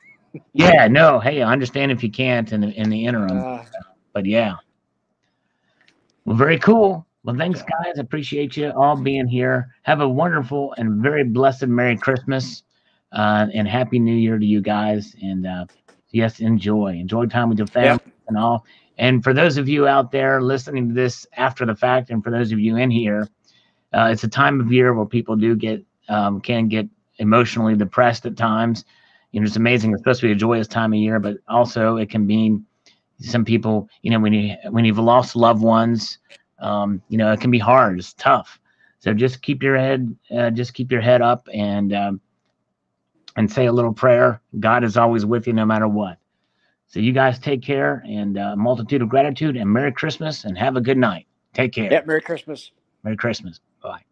Yeah, no, hey, I understand if you can't in the interim. But yeah, well, very cool. Well, thanks, guys. Appreciate you all being here. Have a wonderful and very blessed Merry Christmas and Happy New Year to you guys. And yes, enjoy time with your family and all. And for those of you out there listening to this after the fact, and for those of you in here, it's a time of year where people do get can get emotionally depressed at times. You know, it's amazing. It's supposed to be a joyous time of year, but also it can mean some people. You know, when you've lost loved ones, you know, it can be hard. It's tough. So just keep your head up and say a little prayer. God is always with you, no matter what. So you guys take care, and multitude of gratitude, and Merry Christmas, and have a good night. Take care. Yeah, Merry Christmas. Merry Christmas. Bye.